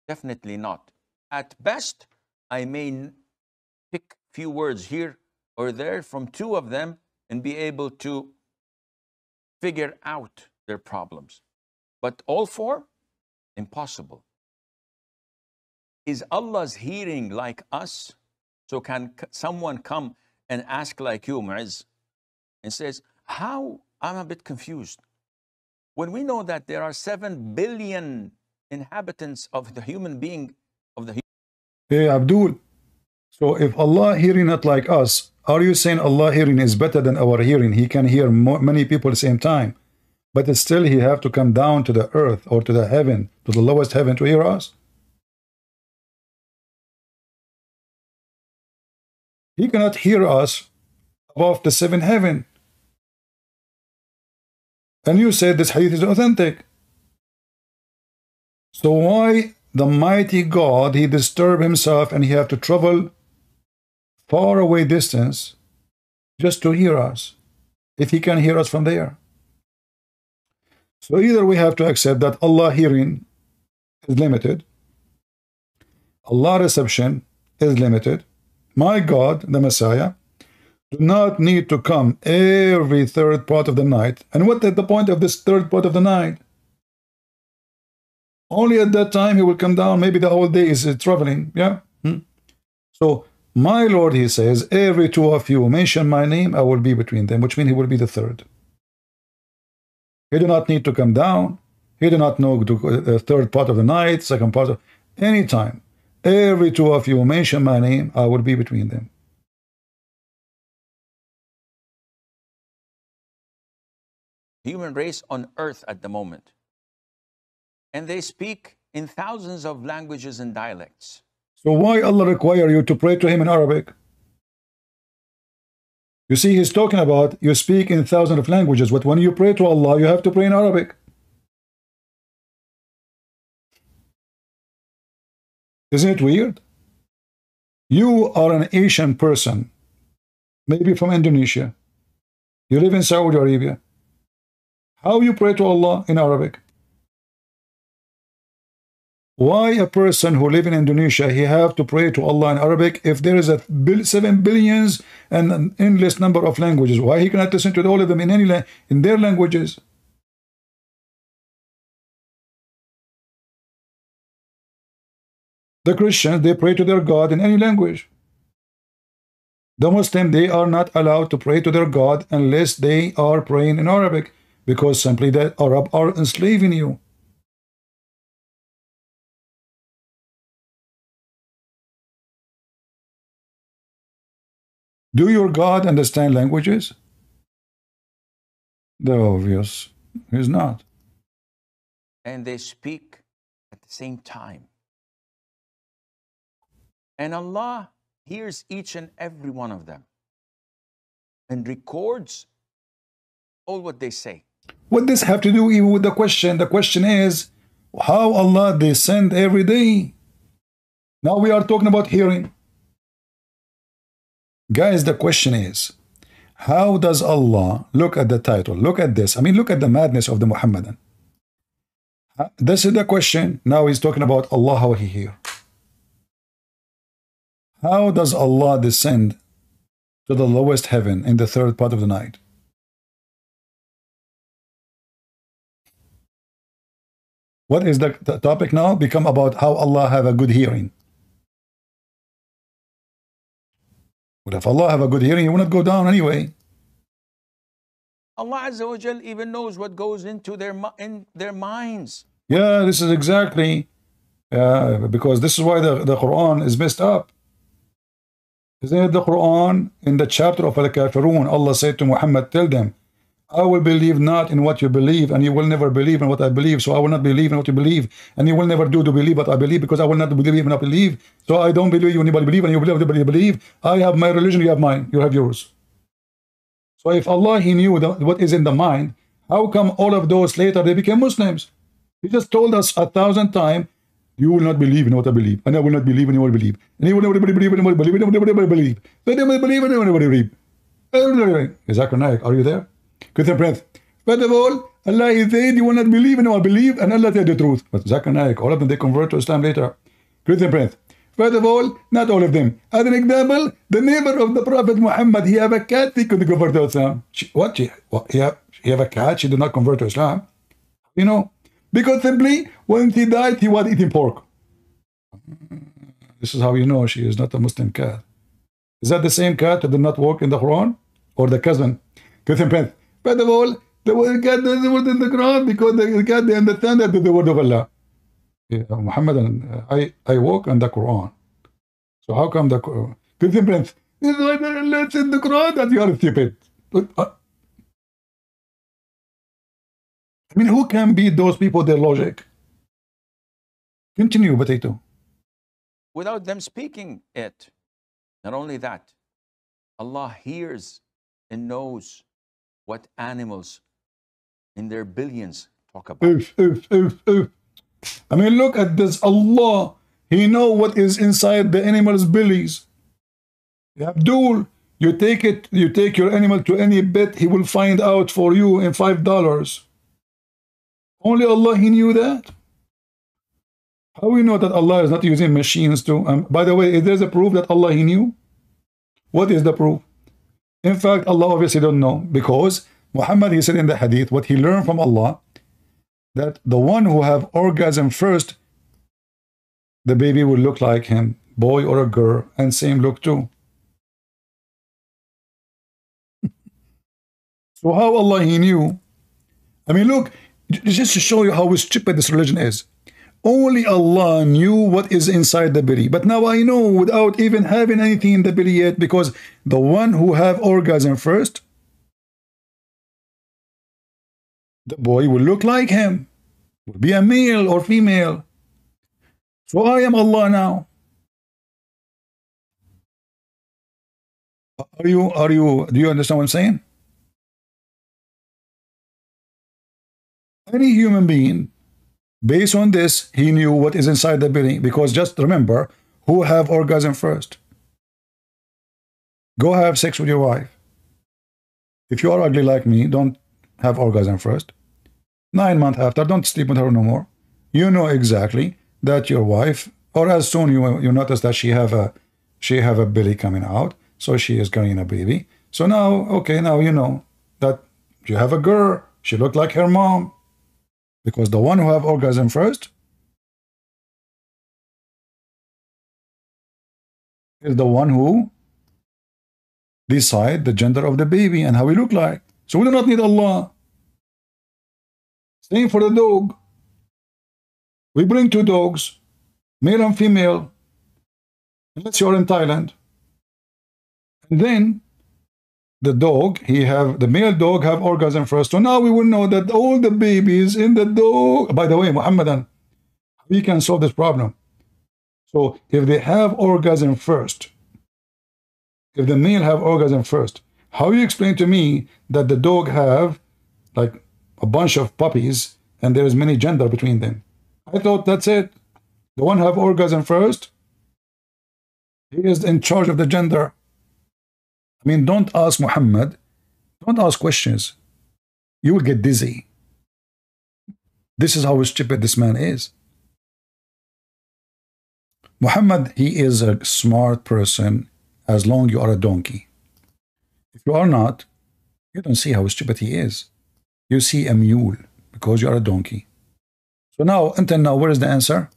Definitely not. At best, I may pick few words here or there from two of them and be able to figure out their problems. But all four? Impossible. Is Allah's hearing like us? So can someone come and ask like you, Mu'iz, and says, how? I'm a bit confused. When we know that there are seven billion inhabitants of the human being, of the Hey, Abdul, so if Allah hearing not like us, are you saying Allah hearing is better than our hearing? He can hear more, many people at the same time. But still he have to come down to the earth or to the heaven, to the lowest heaven to hear us. He cannot hear us above the seventh heaven. And you said this hadith is authentic. So why the mighty God, he disturbed himself and he have to travel far away distance just to hear us, if he can hear us from there? So either we have to accept that Allah hearing is limited, Allah reception is limited. My God, the Messiah, do not need to come every third part of the night. And what is the point of this third part of the night? Only at that time he will come down. Maybe the whole day is uh, traveling. Yeah. Hmm. So my Lord, he says, every two of you mention my name, I will be between them, which means he will be the third. He do not need to come down. He do not know the uh, third part of the night, second part of any time. Every two of you mention my name, I will be between them. Human race on earth at the moment. And they speak in thousands of languages and dialects. So why Allah require you to pray to him in Arabic? You see, he's talking about you speak in thousands of languages, but when you pray to Allah, you have to pray in Arabic. Isn't it weird? You are an Asian person, maybe from Indonesia. You live in Saudi Arabia. How you pray to Allah in Arabic? Why a person who lives in Indonesia, he have to pray to Allah in Arabic if there is a seven billions and an endless number of languages? Why he cannot listen to all of them in any in their languages? The Christians, they pray to their God in any language. The Muslims, they are not allowed to pray to their God unless they are praying in Arabic, because simply the Arab are enslaving you. Do your God understand languages? They're obvious. He's not. And they speak at the same time. And Allah hears each and every one of them and records all what they say. What does this have to do even with the question? The question is how Allah descends every day. Now we are talking about hearing. Guys, the question is, how does Allah look at the title? Look at this. I mean, look at the madness of the Muhammadan. This is the question. Now he's talking about Allah, how he here. How does Allah descend to the lowest heaven in the third part of the night? What is the, the topic now? Become about how Allah have a good hearing. But if Allah have a good hearing, he will not go down anyway. Allah Azza wa Jal even knows what goes into their in their minds. Yeah, this is exactly uh, because this is why the, the Quran is messed up. Isn't it the Quran in the chapter of Al-Kafirun? Allah said to Muhammad, tell them, I will believe not in what you believe, and you will never believe in what I believe, so I will not believe in what you believe, and you will never do to believe what I believe, because I will not believe and I believe, so I don't believe you, anybody believe, and you believe, anybody believe. I have my religion, you have mine, you have yours. So if Allah, he knew the, what is in the mind, how come all of those later, they became Muslims? He just told us a thousand times, you will not believe in what I believe, and I will not believe in what I believe, and you will never believe in what I believe, and I will never believe, and I will believe in what I believe. Zakir Naik, are you there? Christian Prince, first of all, Allah is saying you will not believe in what I believe, and Allah said the truth. But Zakir Naik, all of them, they convert to Islam later. Christian Prince, first of all, not all of them. As an example, the neighbor of the Prophet Muhammad, he have a cat, he could convert to Islam. She, what? She, what? He, have, she have a cat, she did not convert to Islam. You know, because simply, when he died, he was eating pork. This is how you know she is not a Muslim cat. Is that the same cat that did not work in the Quran? Or the cousin? Christian Prince, first of all, the cat doesn't work in the Quran because the cat, they understand that the word of Allah. Yeah, Muhammad and I, I walk on the Quran. So how come the Quran? Christian Prince, this is why Allah said in the Quran that you are stupid. I mean, who can beat those people, their logic? Continue, Potato. Without them speaking it. Not only that, Allah hears and knows what animals in their billions talk about. Oof, oof, oof, oof. I mean, look at this. Allah, he know what is inside the animal's bellies. Abdul, you take it, you take your animal to any bet, he will find out for you in five dollars. Only Allah, he knew that. How we know that Allah is not using machines to, um, by the way, is there a proof that Allah, he knew? What is the proof? In fact, Allah obviously don't know, because Muhammad, he said in the hadith, what he learned from Allah, that the one who have orgasm first, the baby will look like him, boy or a girl, and same look too. So how Allah, he knew? I mean, look, just to show you how stupid this religion is. Only Allah knew what is inside the belly. But now I know without even having anything in the belly yet, because the one who have orgasm first, the boy will look like him, will be a male or female. So I am Allah now. Are you, are you, do you understand what I'm saying? Any human being, based on this, he knew what is inside the belly, because just remember, who have orgasm first? Go have sex with your wife. If you are ugly like me, don't have orgasm first. Nine months after, don't sleep with her no more. You know exactly that your wife, or as soon you, you notice that she have a she have a belly coming out, so she is carrying a baby. So now, okay, now you know that you have a girl, she looked like her mom. Because the one who have orgasm first is the one who decide the gender of the baby and how he look like. So we do not need Allah. Same for the dog. We bring two dogs, male and female, unless you are in Thailand. And then the dog, he have, the male dog have orgasm first. So now we will know that all the babies in the dog, by the way, Muhammadan, we can solve this problem. So if they have orgasm first, if the male have orgasm first, how you explain to me that the dog have like a bunch of puppies and there is many gender between them? I thought that's it. The one have orgasm first, he is in charge of the gender. I mean, don't ask Muhammad, don't ask questions. You will get dizzy. This is how stupid this man is. Muhammad, he is a smart person as long as you are a donkey. If you are not, you don't see how stupid he is. You see a mule because you are a donkey. So now, until now, where is the answer?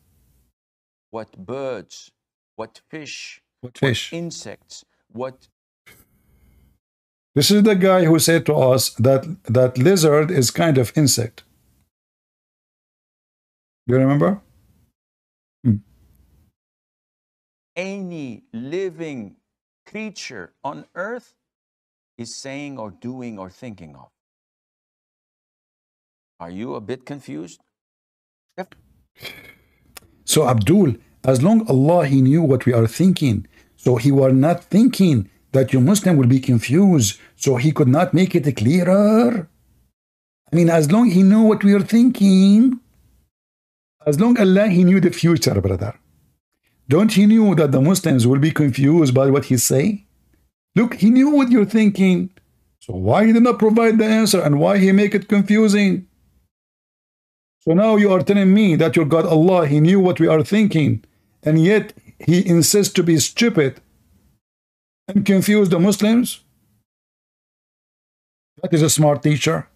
What birds, what fish, what, fish. what insects, what... This is the guy who said to us that, that lizard is kind of insect. Do you remember? Hmm. Any living creature on earth is saying or doing or thinking of. Are you a bit confused? Yep. So Abdul, as long as Allah, he knew what we are thinking. So he were not thinking that your Muslim will be confused. So he could not make it clearer. I mean, as long as he knew what we are thinking, as long as Allah, he knew the future, brother. Don't he knew that the Muslims will be confused by what he say? Look, he knew what you're thinking. So why he did not provide the answer and why he make it confusing? So now you are telling me that your God Allah, he knew what we are thinking, and yet he insists to be stupid and confuse the Muslims? That is a smart teacher.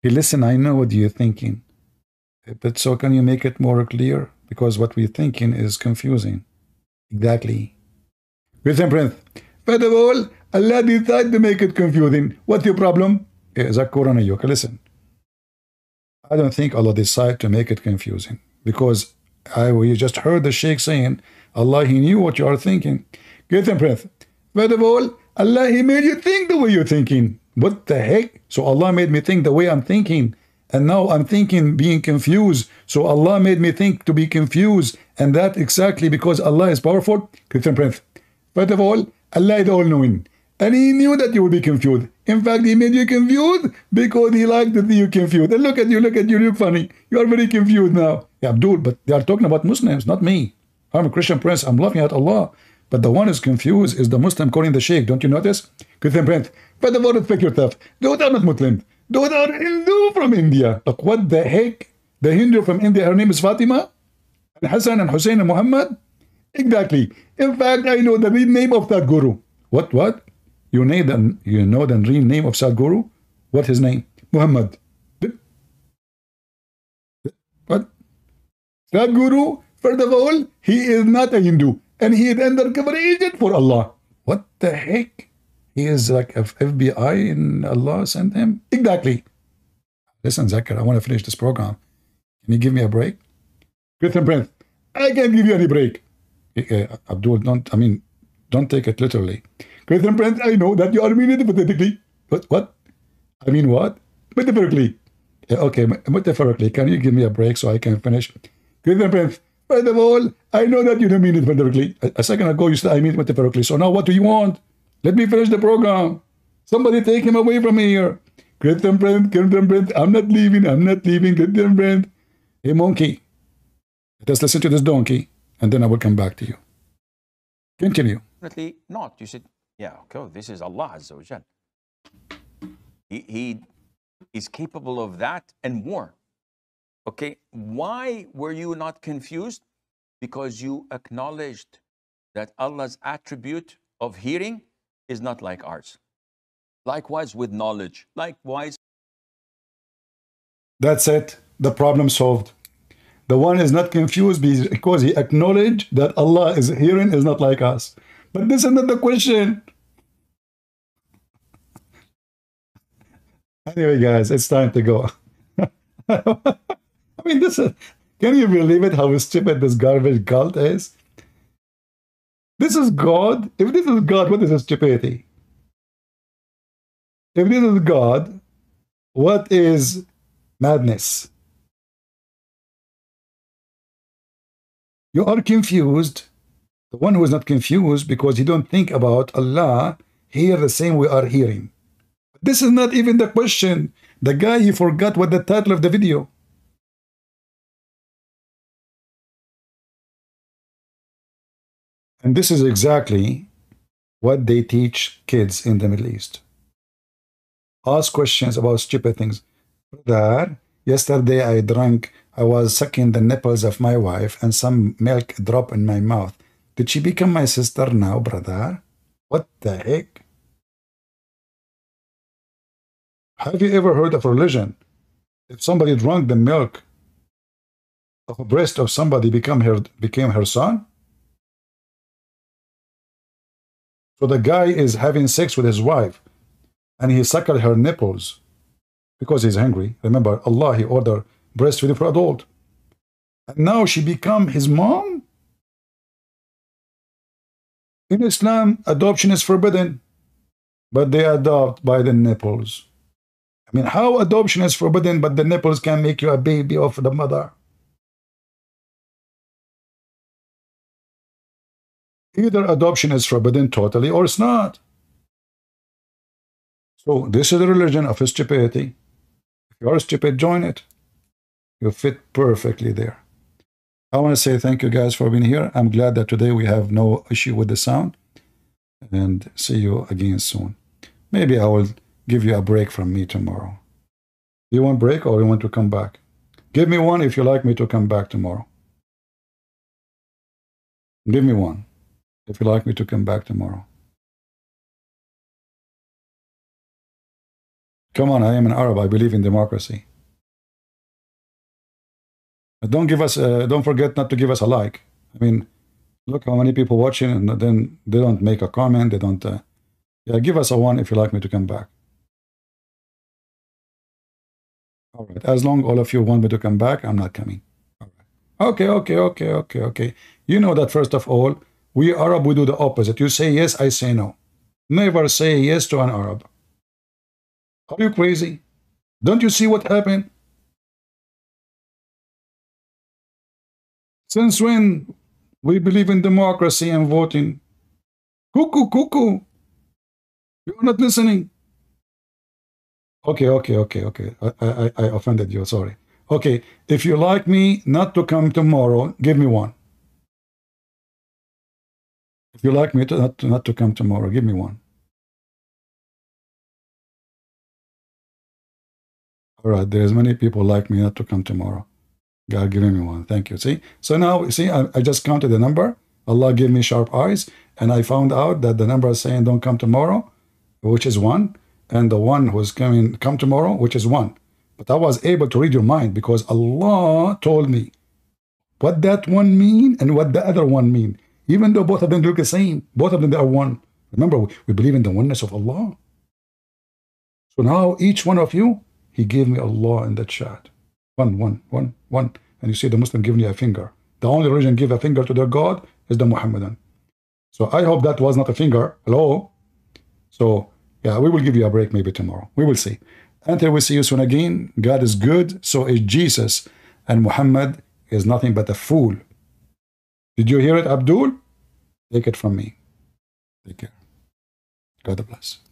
Hey, listen, I know what you're thinking, but so can you make it more clear? Because what we're thinking is confusing. Exactly. Christian Prince, first of all, Allah decided to make it confusing. What's your problem? Zakir Naik, okay, listen. I don't think Allah decided to make it confusing, because I you just heard the Sheikh saying, Allah, he knew what you are thinking. Christian Prince, first of all, Allah, he made you think the way you're thinking. What the heck? So Allah made me think the way I'm thinking, and now I'm thinking being confused. So Allah made me think to be confused, and that exactly because Allah is powerful. Christian Prince, first of all, Allah is all-knowing, and he knew that you would be confused. In fact, he made you confused because he liked to see you confused. And look at you, look at you, you're funny. You are very confused now. Yeah, Abdul, but they are talking about Muslims, not me. I'm a Christian Prince, I'm laughing at Allah. But the one who's confused is the Muslim calling the Sheikh. Don't you notice? Christian Prince, but the word respect yourself. Those are not Muslims. Those are Hindu from India. Look, what the heck? The Hindu from India, her name is Fatima, and Hassan, and Hussein, and Muhammad? Exactly. In fact, I know the real name of that guru. What, what? You know the, you know the real name of Sadhguru? What's his name? Muhammad. What? Sadhguru, first of all, he is not a Hindu. And he is an undercover agent for Allah. What the heck? He is like a F B I and Allah sent him? Exactly. Listen, Zakir, I want to finish this program. Can you give me a break? Christian Prince, I can't give you any break. Uh, Abdul, don't, I mean, don't take it literally. Christian Prince, I know that you are meaning it hypothetically. What? What? I mean what? Metaphorically. Uh, okay, metaphorically, can you give me a break so I can finish? Christian Prince, first of all, I know that you don't mean it metaphorically. A, a second ago, you said I mean it metaphorically. So now what do you want? Let me finish the program. Somebody take him away from here. Christian Prince, Christian Prince, I'm not leaving, I'm not leaving, Christian Prince. Hey, monkey, let us listen to this donkey, and then I will come back to you. Continue. Definitely not. You said, yeah, okay, this is Allah Azza wa Jal. He, he is capable of that and more. Okay, why were you not confused? Because you acknowledged that Allah's attribute of hearing is not like ours. Likewise with knowledge. Likewise. That's it. The problem solved. The one is not confused because he acknowledged that Allah is hearing is not like us. But this is not the question. Anyway, guys, it's time to go. I mean, this is, can you believe it how stupid this garbage cult is? This is God. If this is God, what is this stupidity? If this is God, what is madness? You are confused. The one who is not confused because he don't think about Allah, hear the same we are hearing. This is not even the question. The guy, he forgot what the title of the video. And this is exactly what they teach kids in the Middle East. Ask questions about stupid things. Brother, yesterday I drank, I was sucking the nipples of my wife and some milk dropped in my mouth. Did she become my sister now, brother? What the heck? Have you ever heard of religion? If somebody drank the milk of a breast of somebody, become her, became her son? So the guy is having sex with his wife and he suckled her nipples because he's hungry. Remember, Allah, he ordered breastfeeding for adult. And now she become his mom? In Islam, adoption is forbidden, but they adopt by the nipples. I mean, how adoption is forbidden, but the nipples can make you a baby of the mother? Either adoption is forbidden totally or it's not. So this is the religion of stupidity. If you are stupid, join it. You fit perfectly there. I want to say thank you guys for being here. I'm glad that today we have no issue with the sound. And see you again soon. Maybe I will give you a break from me tomorrow. You want break or you want to come back? Give me one if you like me to come back tomorrow. Give me one if you like me to come back tomorrow. Come on, I am an Arab. I believe in democracy. But don't give us. Uh, don't forget not to give us a like. I mean, look how many people watching, and then they don't make a comment. They don't. Uh, yeah, give us a one if you like me to come back. All right. As long all of you want me to come back, I'm not coming. All right. Okay, okay, okay, okay, okay. You know that first of all, we Arab, we do the opposite. You say yes, I say no. Never say yes to an Arab. Are you crazy? Don't you see what happened? Since when we believe in democracy and voting? Cuckoo, cuckoo. You're not listening. Okay, okay, okay, okay. I, I, I offended you, sorry. Okay, if you like me not to come tomorrow, give me one. If you like me to not, to, not to come tomorrow, give me one. All right, there's many people like me not to come tomorrow. God giving me one. Thank you. See? So now, see, I, I just counted the number. Allah gave me sharp eyes. And I found out that the number is saying don't come tomorrow, which is one. And the one who's coming, come tomorrow, which is one. But I was able to read your mind because Allah told me what that one mean and what the other one mean. Even though both of them look the same, both of them they are one. Remember, we, we believe in the oneness of Allah. So now each one of you, he gave me Allah in the chat. One, one, one, one. And you see the Muslim giving you a finger. The only religion give a finger to their God is the Muhammadan. So I hope that was not a finger. Hello? So yeah, we will give you a break maybe tomorrow. We will see. Until we see you soon again, God is good, so is Jesus. And Muhammad is nothing but a fool. Did you hear it, Abdul? Take it from me. Take care. God bless.